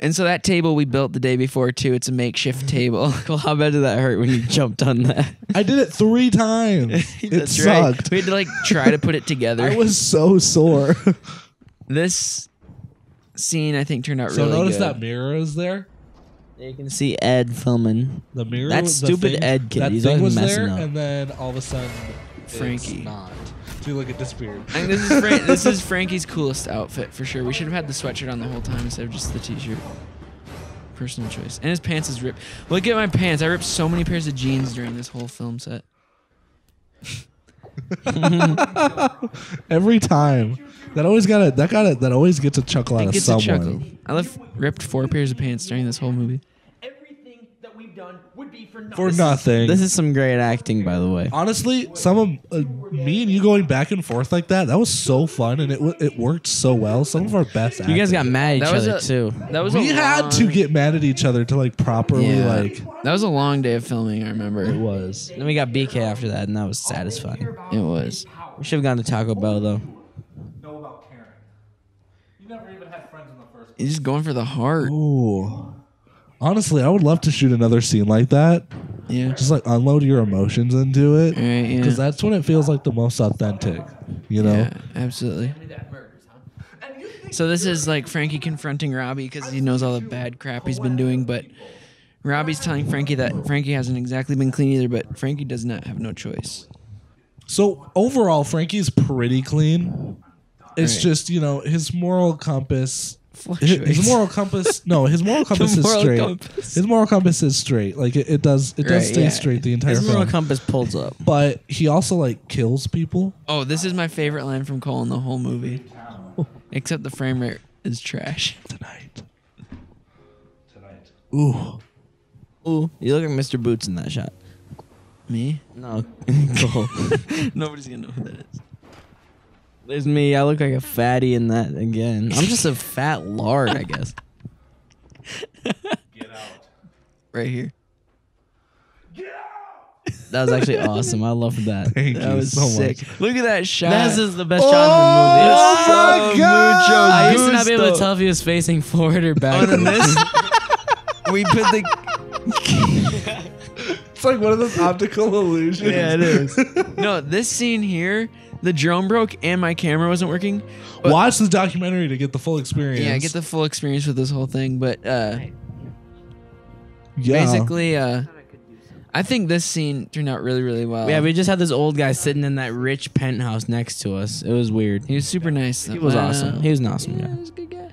And so that table we built the day before too. It's a makeshift table. Well, how bad did that hurt when you jumped on that? I did it three times. It sucked. Right. We had to like try to put it together. I was so sore. This scene I think turned out so really good. So notice that mirror is there. Yeah, you can see Ed filming. The mirror. That stupid thing, Ed kid. That He's thing was there, up. and then all of a sudden, Frankie. It's not. Dude, look at this beard. I think this is Fra this is Frankie's coolest outfit for sure. We should have had the sweatshirt on the whole time instead of just the t-shirt. Personal choice. And his pants is ripped. Look at my pants. I ripped so many pairs of jeans during this whole film set. Every time. That always got a that got a, that always gets a chuckle out of someone. Chuckle. I left ripped four pairs of pants during this whole movie. Everything that we've done would be for nothing. For nothing. This is some great acting, by the way. Honestly, some of uh, me and you going back and forth like that, that was so fun, and it it worked so well. Some of our best. You acting. guys got mad at each that was other a, too. That was we a had long... to get mad at each other to like properly yeah. like. That was a long day of filming. I remember it was. Then we got B K after that, and that was satisfying. It was. We should have gone to Taco Bell though. He's just going for the heart. Ooh. Honestly, I would love to shoot another scene like that. Yeah. Just like unload your emotions into it. Right, yeah. Because that's when it feels like the most authentic, you know? Yeah, absolutely. So this is like Frankie confronting Robbie because he knows all the bad crap he's been doing, but Robbie's telling Frankie that Frankie hasn't exactly been clean either, but Frankie does not have no choice. So overall, Frankie's pretty clean. It's right. just, you know, his moral compass... Fluctuates. His moral compass, no, his moral compass moral is straight. Compass. His moral compass is straight. Like it, it does, it right, does stay yeah. straight the entire. His moral film. compass pulls up, but he also like kills people. Oh, this is my favorite line from Cole in the whole movie, oh. except the frame rate is trash. Tonight, tonight. Ooh, ooh, you look at Mister Boots in that shot. Me? No, Cole. Nobody's gonna know who that is. There's me. I look like a fatty in that again. I'm just a fat lard, I guess. Get out. Right here. Get out! That was actually awesome. I loved that. Thank that you was so sick. Much. Look at that shot. This is the best oh, shot in the movie. Oh so my god! I used to not be able to tell if he was facing forward or back. On this, we put the. It's like one of those optical illusions. Yeah, it is. No, this scene here. The drone broke and my camera wasn't working. Watch the documentary to get the full experience. Yeah, get the full experience with this whole thing. But uh, yeah. basically, uh, I think this scene turned out really, really well. Yeah, we just had this old guy sitting in that rich penthouse next to us. It was weird. He was super nice. Though. He was wow. awesome. He was an awesome yeah, guy. He was a good guy.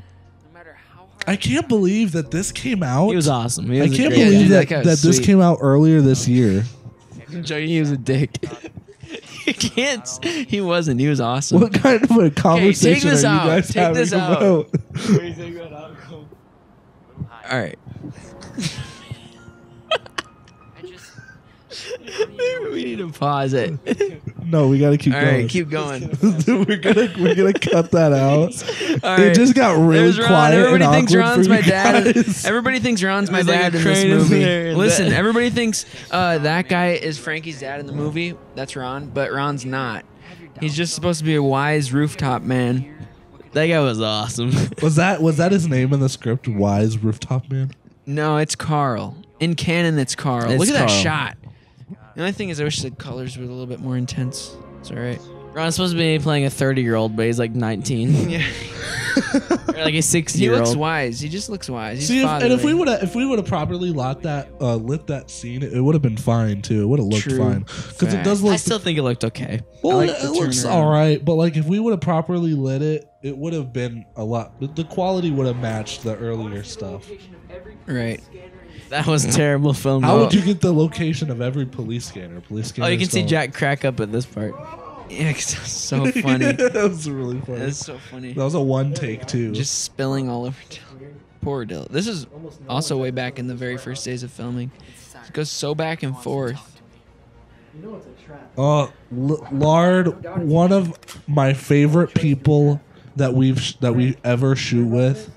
I can't believe that this came out. He was awesome. He was I can't believe guy. that, that, that this came out earlier this year. He was a dick. He can't. He wasn't. He was awesome. What kind of a conversation okay, are out. you guys take having this out. about? All right. Maybe we need to pause it. No, we gotta keep All going. All right, keep going. we're gonna we're gonna cut that out. All right. It just got really quiet. Everybody and thinks Ron's my dad. Guys. Everybody thinks Ron's my dad like in this movie. In Listen, everybody thinks uh, that guy is Frankie's dad in the movie. That's Ron, but Ron's not. He's just supposed to be a wise rooftop man. That guy was awesome. was that was that his name in the script? Wise rooftop man? No, it's Carl. In canon, it's Carl. It's Look at Carl. that shot. The only thing is I wish the colors were a little bit more intense. It's all right. Ron's supposed to be playing a thirty-year-old, but he's like nineteen. Yeah. Or like a sixty-year-old. He looks wise. He just looks wise. He's See, if, and if we would have, if we would have properly locked that, uh, lit that scene, it would have been fine too. It would have looked True. fine because it does look. I still think it looked okay. Well, like it looks all right, but like if we would have properly lit it, it would have been a lot. The quality would have matched the earlier stuff. Right. That was terrible film. How would you get the location of every police scanner? Police scanner. Oh, you can see Jack crack up at this part. Yeah, because that was so funny. Yeah, that was really funny. That was so funny. That was a one take, too. Just spilling all over Dylan. Poor Dylan. This is also way back in the very first days of filming. It goes so back and forth. Oh, Lard, one of my favorite people that we've that we ever shoot with.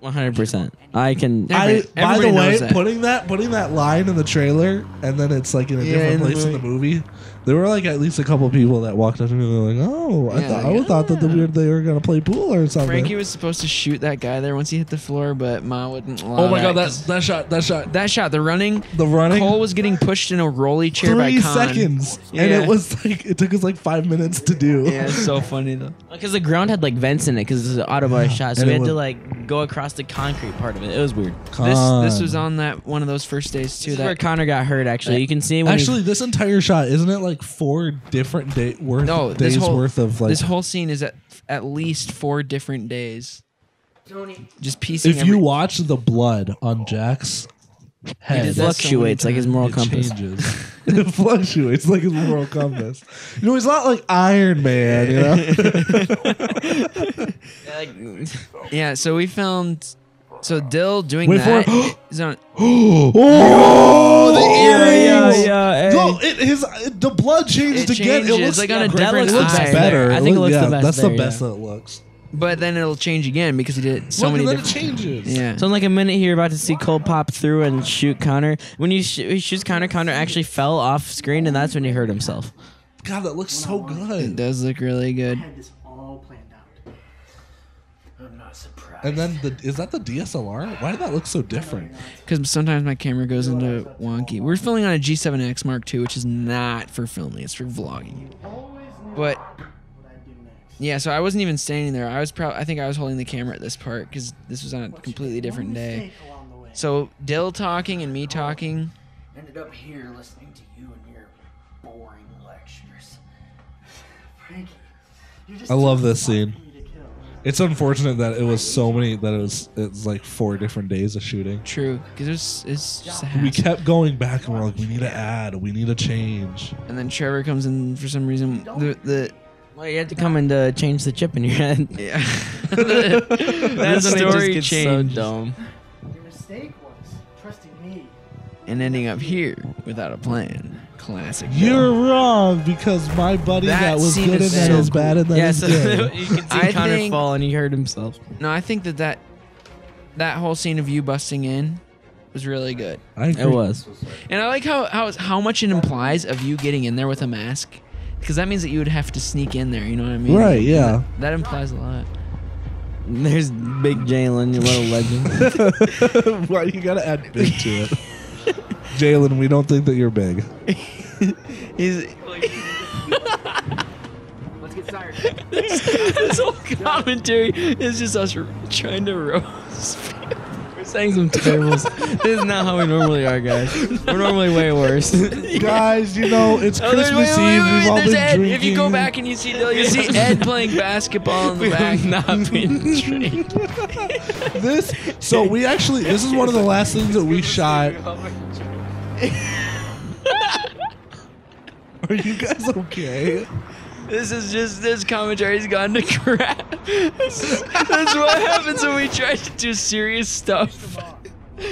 One hundred percent. I can. I, by the way, that. putting that putting that line in the trailer and then it's like in a yeah, different in place the in the movie. There were like at least a couple people that walked up to me and they're like, "Oh, yeah, I thought like, I yeah. thought that the weird they were gonna play pool or something." Frankie was supposed to shoot that guy there once he hit the floor, but Ma wouldn't allow. Oh my that god, that that shot, that shot, that shot. The running, the running. Cole was getting pushed in a rolly chair Three by Khan. seconds, yeah. And it was like it took us like five minutes to do. Yeah, it's so funny though, because the ground had like vents in it because it's an automobile yeah, shot, so we had was, to like go across the concrete part of it. It was weird. Con. This this was on that one of those first days too. This that is where Connor got hurt. Actually, you can see. When actually, this entire shot isn't it like four different day worth no, days whole, worth of like. This whole scene is at at least four different days. Tony, just piecing. If every, you watch the blood on Jack's head, it fluctuates so like his moral it compass. Changes. It fluctuates like his moral compass. You know, he's not like Iron Man. You know. Yeah, so we filmed. So Dill doing Wait that. Is on, oh, oh, the earrings! Yeah, yeah, yeah, no, it, his, it, the blood changed it again. Changes. It looks like on a different It looks eye better. There. I think it looks, it looks yeah, the best. That's there, the best yeah. that it looks. But then it'll change again because he did so well, many different changes. Things. Yeah. So in like a minute here, you're about to see Cole pop through and shoot Connor. When you sh he shoots Connor, Connor actually fell off screen, and that's when he hurt himself. God, that looks so good. It does look really good. And then the is that the D S L R? Why did that look so different? Because sometimes my camera goes into wonky. We're filming on a G seven X Mark two, which is not for filming; it's for vlogging. But yeah, so I wasn't even standing there. I was probably I think I was holding the camera at this part because this was on a completely different day. So Dill talking and me talking. Ended up here listening to you and your boring lectures. I love this scene. It's unfortunate that it was so many that it was it's like four different days of shooting. True, because it's it's just a hassle. We kept going back and we're like, we need to add, we need to change. And then Trevor comes in for some reason. The, the well, you had to come in to change the chip in your head. Yeah, that story just changed. So dumb. Your mistake was trusting me. And ending up here without a plan. Classic. You're film. wrong because my buddy that, that was good is in that so is cool. bad and that yeah, is so good. You can see I Connor think, fall and he hurt himself. No, I think that, that that whole scene of you busting in was really good. I agree. It was. And I like how, how how much it implies of you getting in there with a mask because that means that you would have to sneak in there. You know what I mean? Right, yeah. That, that implies a lot. There's Big Jalen, what a legend. Why you gotta add big to it? Jalen, we don't think that you're big. He's. Let's get started. This, this whole commentary is just us trying to roast. We're saying some tables. This is not how we normally are, guys. We're normally way worse. Yeah. Guys, you know it's oh, Christmas wait, wait, Eve. Wait, wait, we've all been Ed. Drinking. If you go back and you see, you see Ed playing basketball in the we back. Not being trained. This. So we actually. This is one of the last things that we shot. Are you guys okay? This is just this commentary's gone to crap. This is, this is what happens when we try to do serious stuff. You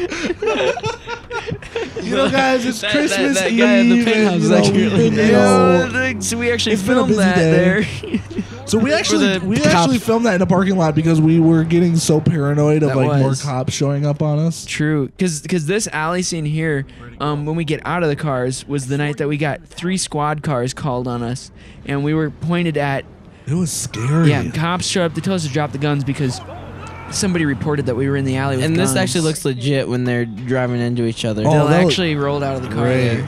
know, guys, it's that, Christmas that, that Eve. Guy in the penthouse is actually really dead. So we actually it's filmed that day. there. So we actually we cops. actually filmed that in a parking lot because we were getting so paranoid of that like was. more cops showing up on us. True, because because this alley scene here, um, when we get out of the cars, was the night that we got three squad cars called on us, and we were pointed at. It was scary. Yeah, cops showed up. They told us to drop the guns because somebody reported that we were in the alley with and guns. This actually looks legit when they're driving into each other. Oh, they actually rolled out of the car. Right.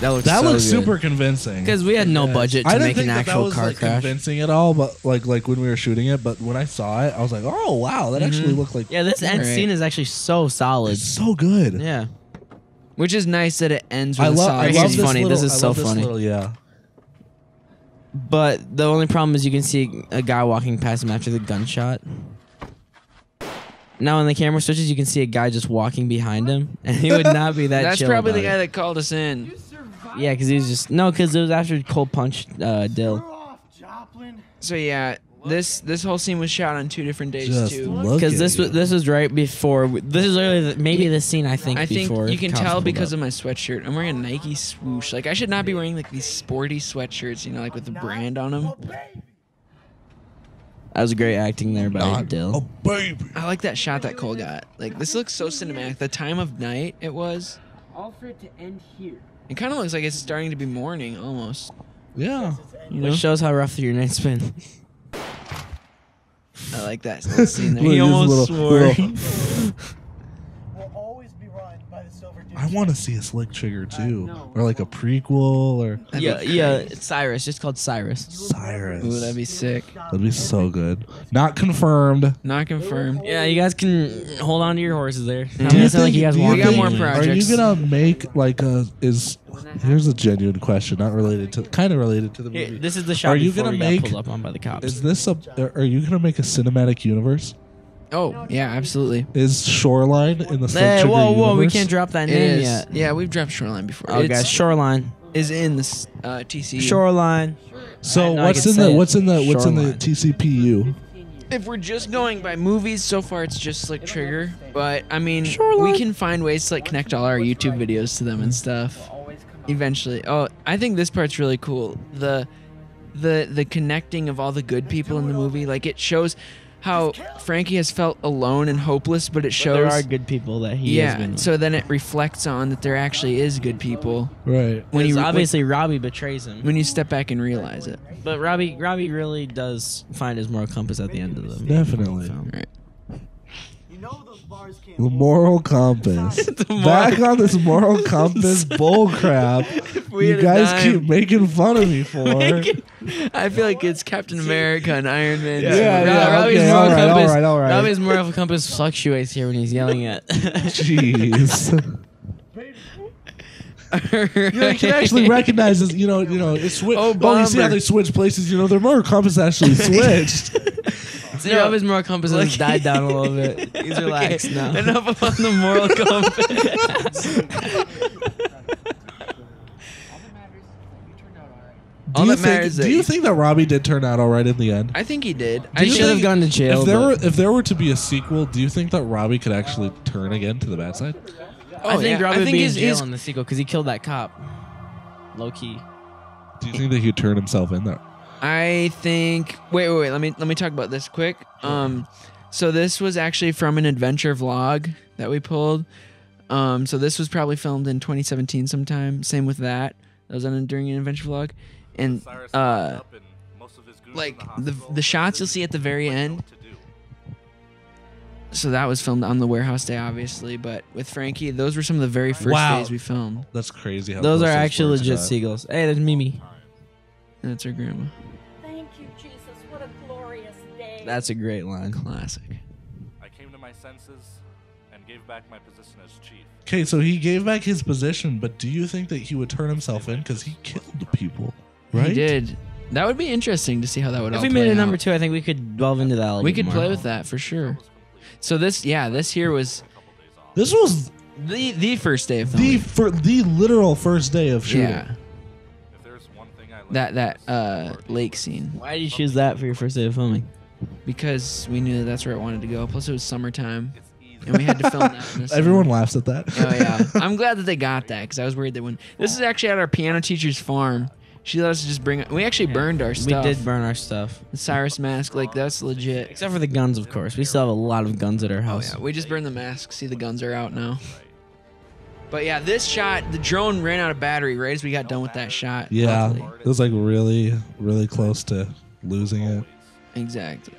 That looks that so looks good. super convincing. Because we had no yeah. budget to I make an that actual that was, car like, crash. Convincing at all, but like like when we were shooting it. But when I saw it, I was like, oh wow, that mm-hmm. actually looked like yeah. This end right. scene is actually so solid. It's so good. Yeah, which is nice that it ends with I a love, solid. I love this funny. Little, this is I so funny. This little, yeah. But the only problem is you can see a guy walking past him after the gunshot. Now when the camera switches, you can see a guy just walking behind him, and he would not be that. That's chill probably the guy it. that called us in. Yeah, because he was just no, because it was after Cole punched uh, Dill. So yeah, this this whole scene was shot on two different days just too. Because this was this was right before. This is literally the, maybe the scene I think. I think before you can tell because up. of my sweatshirt. I'm wearing a Nike swoosh. Like I should not be wearing like these sporty sweatshirts, you know, like with the brand on them. That was great acting there by not Dill. A baby. I like that shot that Cole got. Like this looks so cinematic. The time of night it was. All for it to end here. It kind of looks like it's starting to be morning almost. Yeah. You know? Which shows how rough your night's been. I like that scene there. He almost little, swore. Little. We'll always be rhymed by the silver dude. I want to see a Slick Trigger too. Uh, no, or like a prequel or. Yeah, yeah, it's Cyrus. Just called Cyrus. Cyrus. Ooh, that'd be sick. That'd be so good. Not confirmed. Not confirmed. Yeah, you guys can hold on to your horses there. Do you think, like you guys do want you got more projects. Are you going to make like a. Is, here's a genuine question, not related to, kind of related to the movie. Here, this is the shot. Are you gonna make? Pulled up on by the cops. Is this a? Are you gonna make a cinematic universe? Oh yeah, absolutely. Is Shoreline in the? Hey, Slick whoa, whoa! Universe? We can't drop that it name is. yet. Yeah, we've dropped Shoreline before. Oh, guys, Shoreline is in the uh, T C. Shoreline. So what's in the, what's in the what's in the what's in the T C P U? If we're just going by movies, so far it's just Slick Trigger. But I mean, Shoreline. We can find ways to like connect all our YouTube videos to them and stuff. Eventually. Oh, I think this part's really cool. The the the connecting of all the good people in the movie. Like it shows how Frankie has felt alone and hopeless, but it shows but there are good people that he yeah, has been with. So then it reflects on that there actually is good people. Right. When you obviously when, Robbie betrays him. When you step back and realize it. But Robbie Robbie really does find his moral compass at the end of the Definitely. film. Right. The moral compass. The moral Back on this moral compass bullcrap you guys keep making fun of me for. It, I feel like it's Captain America and Iron Man. Yeah, yeah, yeah Robbie's, okay, moral all right, compass, all right, all right. Robbie's moral compass fluctuates here when he's yelling at. Jeez. You know, you can actually recognize this. You know, you know, it's switched. Oh, oh, you see how they switch places. You know, their moral compass actually switched. Zero yeah. of his moral compass has died down a little bit. He's okay. relaxed now. Enough on the moral compass. Do All you that matters. Think, do you think that Robbie did turn out all right in the end? I think he did. I should have gone to jail. If there were, if there were to be a sequel, do you think that Robbie could actually turn again to the bad side? Oh, I think yeah. Robbie I would think be he's, in jail in the sequel because he killed that cop. Low key. Do you think that he would turn himself in there? I think. Wait, wait, wait. Let me let me talk about this quick. Um, so this was actually from an adventure vlog that we pulled. Um, so this was probably filmed in twenty seventeen sometime. Same with that. That was on during an adventure vlog, and uh, like the the shots you'll see at the very end. So that was filmed on the warehouse day, obviously. But with Frankie, those were some of the very first wow. days we filmed. That's crazy. How those are actually legit that. seagulls. Hey, there's Mimi. That's her grandma. Thank you, Jesus. What a glorious day. That's a great line. Classic. I came to my senses and gave back my position as chief. Okay, so he gave back his position, but do you think that he would turn himself in because he killed the people? Right? He did. That would be interesting to see how that would. If all we made a number out. two, I think we could delve into that. A little we could more. play with that for sure. So this, yeah, this here was. This was the the first day of filming. The fir the literal first day of shooting. Yeah. That that uh, lake scene. Why did you choose that for your first day of filming? Because we knew that that's where I wanted to go. Plus, it was summertime, and we had to film that. In the Everyone laughs at that. Oh yeah, I'm glad that they got that because I was worried that when this is actually at our piano teacher's farm, she let us just bring. We actually yeah, burned our stuff. We did burn our stuff. The Cyrus mask, like that's legit. Except for the guns, of course. We still have a lot of guns at our house. Oh yeah, we just burned the masks. See, the guns are out now. But yeah, this shot, the drone ran out of battery right as we got done with that shot. Yeah, luckily. It was like really, really close to losing it. Exactly.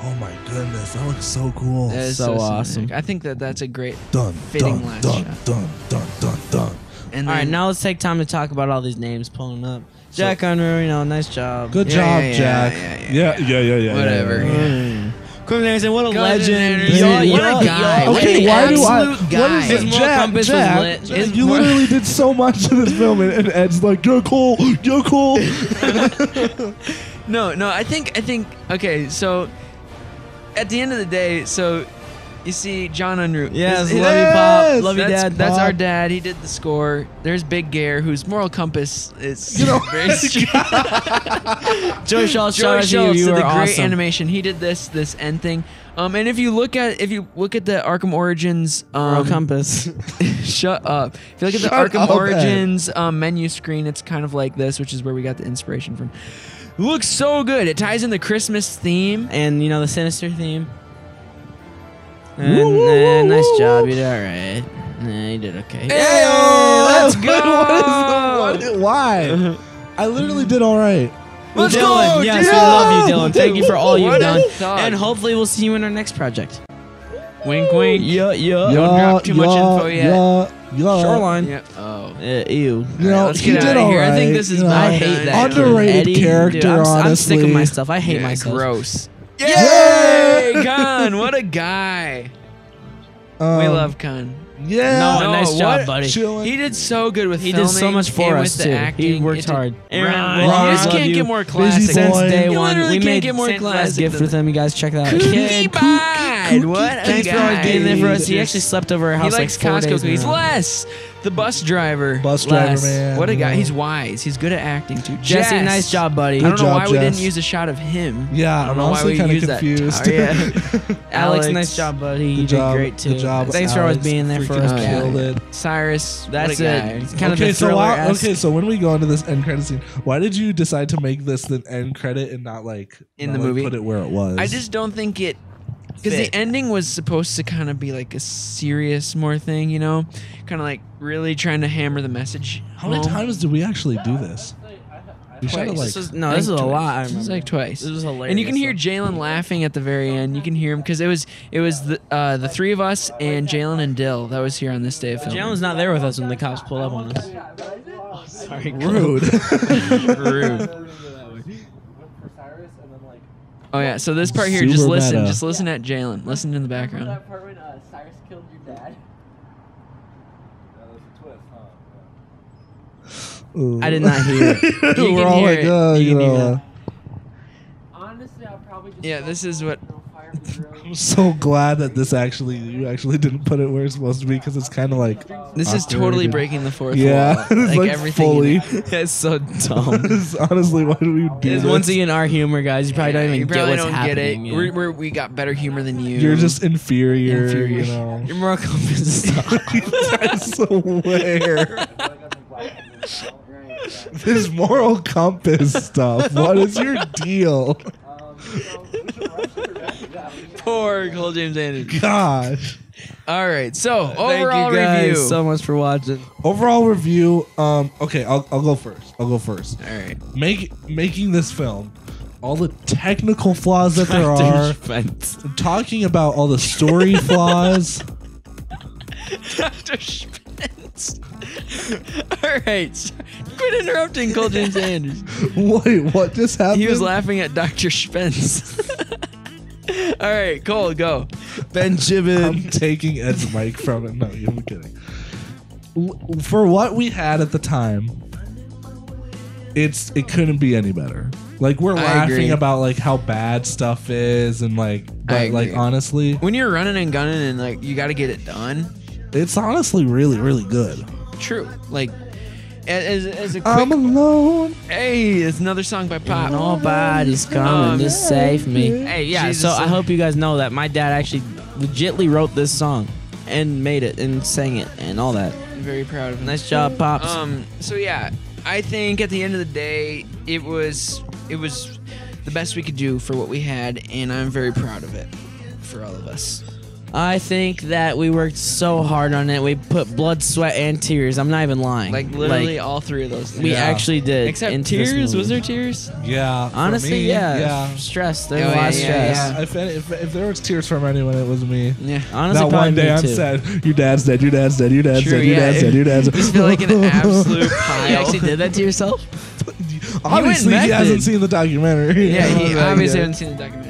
Oh my goodness, that looks so cool. That is so, so awesome. I think that that's a great dun, fitting dun, dun, shot. Dun, dun, dun, dun. And all right, now let's take time to talk about all these names pulling up. Jack so, Unruh, you know, nice job. Good yeah, job, yeah, Jack. Yeah, yeah, yeah, yeah. yeah, yeah, yeah Whatever. Yeah. Yeah. Cole James Anderson, what a legend. Yeah, yeah, what a guy. Yeah. Okay, what why do I? What is it? Jack, Jack, Jack you more, literally did so much in this film, and, and Ed's like, you're cool, you're cool. no, no, I think, I think, okay, so at the end of the day, so you see John Unruh. Yes, his, love yes, you, Pop. Love you, Dad. Pop. That's our dad. He did the score. There's Big Gare, whose moral compass is you know, very Joey Schultz, Joey Schultz you. You did the great awesome. animation. He did this this end thing. Um, and if you look at if you look at the Arkham Origins um, moral compass, shut up. If you look at the shut Arkham up, Origins um, menu screen, it's kind of like this, which is where we got the inspiration from. It looks so good. It ties in the Christmas theme and you know the Sinister theme. And, woo, woo, uh, nice woo, job, woo. You did all right. Nah, you did okay. Hey, let's go! What is the, what, why? I literally did all right. Let's Dylan, go, yes, Dylan. We love you, Dylan. Thank you for all you've done, and hopefully we'll see you in our next project. Wink, wink. Yeah, yeah. Don't drop too yeah, much info yet. Yeah. Yo. Shoreline. Yeah. Oh. Uh, ew. You know, right, he did all right. I think this is. You know, I hate that. Underrated Eddie, character. Dude, I'm, honestly, I'm sick of myself. I hate yeah, myself. Gross. Yay! Yay! Khan, what a guy. Um, we love Khan. Yeah. No, no nice job, buddy. Chilling. He did so good with he filming. He did so much for us, too. Acting. He worked hard. Aaron, Ron, Ron, you just can't you. get more classic. Busy since boy. day one, we made get more classic gift for them. You guys check that out. Kid Bide. What a Thanks guy. for always being there for us. He actually slept over our house he likes like four Costco days. He's Les, the bus driver. Bus driver, Les. man. What a guy. He's wise. He's good at acting, too. Jesse, Jess. nice job, buddy. Good I don't know job, why Jess. we didn't use a shot of him. Yeah, I don't I'm know honestly why we used confused. that. Alex, nice job, buddy. You did great, too. Thanks for always being there for us. Killed it. Cyrus, that's it. Kind of a thriller. Okay, so when we go into this end credit scene, why did you decide to make this the end credit and not like in the movie? Put it where it was. I just don't think it. Because the ending was supposed to kind of be like a serious more thing, you know? Kind of like really trying to hammer the message. How many times did we actually do this? We like, this was, no, this is a lot. This is like twice. This was hilarious. And you can hear Jalen laughing at the very end. You can hear him because it was it was the uh, the three of us and Jalen and Dill that was here on this day of filming. Jalen's not there with us when the cops pulled up on us. Oh, sorry, rude. Rude. Oh yeah, so this part here, Super just listen, meta. just listen yeah. at Jalen, listen in the background. Remember that part when uh, Cyrus killed your dad? That was a twist, huh? Ooh. I did not hear it. You can We're all hear like, uh, it. You can hear it. Honestly, I'll probably just yeah, this is what. I'm so glad that this actually, you actually didn't put it where it's supposed to be because it's kind of like. This is totally dude. breaking the fourth yeah, wall. Yeah, like, like everything. Fully. You know. It's so dumb. It's honestly, why do we do this? Once again, our humor, guys, you probably yeah, don't even you probably get what's don't happening. Get it. We're, we're, we got better humor than you. You're just inferior. inferior. You know. You're more confident. I swear. This moral compass stuff. What is your deal? Poor Cole James Anderson. Gosh. All right. So overall review. Thank you guys so much for watching. Overall review. Um. Okay. I'll I'll go first. I'll go first. All right. Make making this film. All the technical flaws that there are. I'm talking about all the story flaws. Doctor Spence. All right. So quit interrupting Cole James Anderson. Wait, what just happened? He was laughing at Doctor Spence. All right, Cole, go. Benjamin. I'm taking Ed's mic from him. No, you're kidding. For what we had at the time, it's it couldn't be any better. Like we're I laughing agree. about like how bad stuff is and like, but like honestly, when you're running and gunning and like you got to get it done, it's honestly really really good. True, like. As, as a quick, I'm alone. Hey, it's another song by Pop. Nobody's coming um, to save me. Hey, yeah. Jesus so I hope you guys know that my dad actually legitly wrote this song and made it and sang it and all that. I'm very proud of him. Nice job, Pops. Um. So yeah, I think at the end of the day, it was it was the best we could do for what we had, and I'm very proud of it for all of us. I think that we worked so hard on it. We put blood, sweat, and tears. I'm not even lying. Like, literally like, all three of those things. We yeah. actually did. Except tears? Was there tears? Yeah. Honestly, me, yeah. yeah. Stress. There was oh, a lot of yeah, stress. Yeah, yeah. If, if, if there was tears from anyone, it was me. Yeah. Honestly, not one day on set. Your dad's dead. Your dad's dead. Your dad's True, dead. Your yeah, dad's dead. Your dad's dead. You just feel like an absolute pile. You actually did that to yourself? Obviously, he hasn't seen the documentary. Yeah, he obviously hasn't seen the documentary.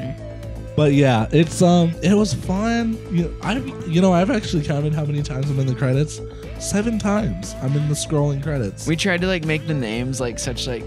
But yeah, it's um, it was fun. You know, I, you know, I've actually counted how many times I'm in the credits. Seven times I'm in the scrolling credits. We tried to like make the names like such like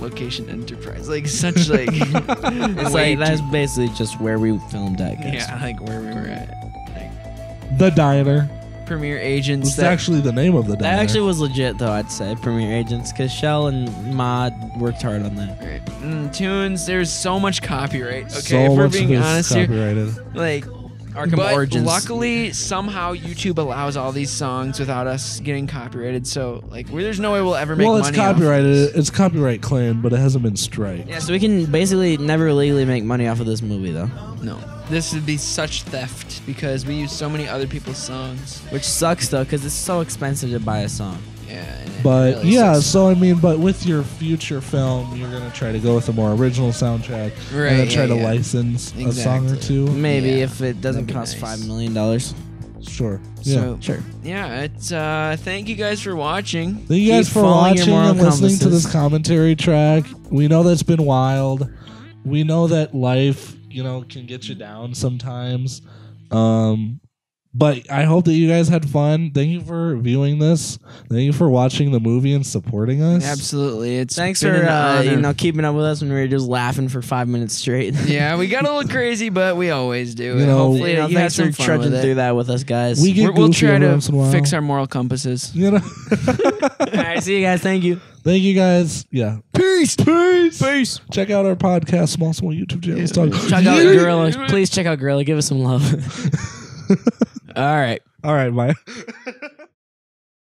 location enterprise, like such like. It's like that's basically just where we filmed at. Yeah, like where we were at. Like, the diner. Premier Agents. It's actually the name of the diner. That actually was legit though. I'd say Premier Agents because Shell and Mod worked hard on that. Right. Mm, tunes. There's so much copyright. Okay, so if we're much being honest copyrighted. Here, like Arkham but Origins. Luckily, somehow YouTube allows all these songs without us getting copyrighted. So like, where there's no way we'll ever make well, money. Well, it's copyrighted. It's copyright claimed, but it hasn't been striked. Yeah, so we can basically never legally make money off of this movie though. No. This would be such theft because we use so many other people's songs. Which sucks though because it's so expensive to buy a song. Yeah. But really yeah, sucks. So I mean, but with your future film, you're going to try to go with a more original soundtrack. Right. You're going to try yeah, to yeah. license exactly. a song or two. Maybe yeah. if it doesn't cost nice. five million dollars. Sure. Yeah. So, sure. Yeah. It's, uh, thank you guys for watching. Thank you guys Keep for watching and listening compasses. to this commentary track. We know that's been wild. We know that life... you know, can get you down sometimes. Um, but I hope that you guys had fun. Thank you for viewing this. Thank you for watching the movie and supporting us. Absolutely. It's Thanks for uh, you know keeping up with us when we were just laughing for five minutes straight. Yeah, we got a little crazy, but we always do. You know, hopefully you, know, you thanks had some for trudging through that with us, guys. We get we'll try to fix our moral compasses. You know. All right, see you guys. Thank you. Thank you guys. Yeah. Peace. Peace. Peace. Check out our podcast, Small Small YouTube channel. Talk. Check out Gorilla. Please check out Gorilla. Give us some love. All right. All right. Bye.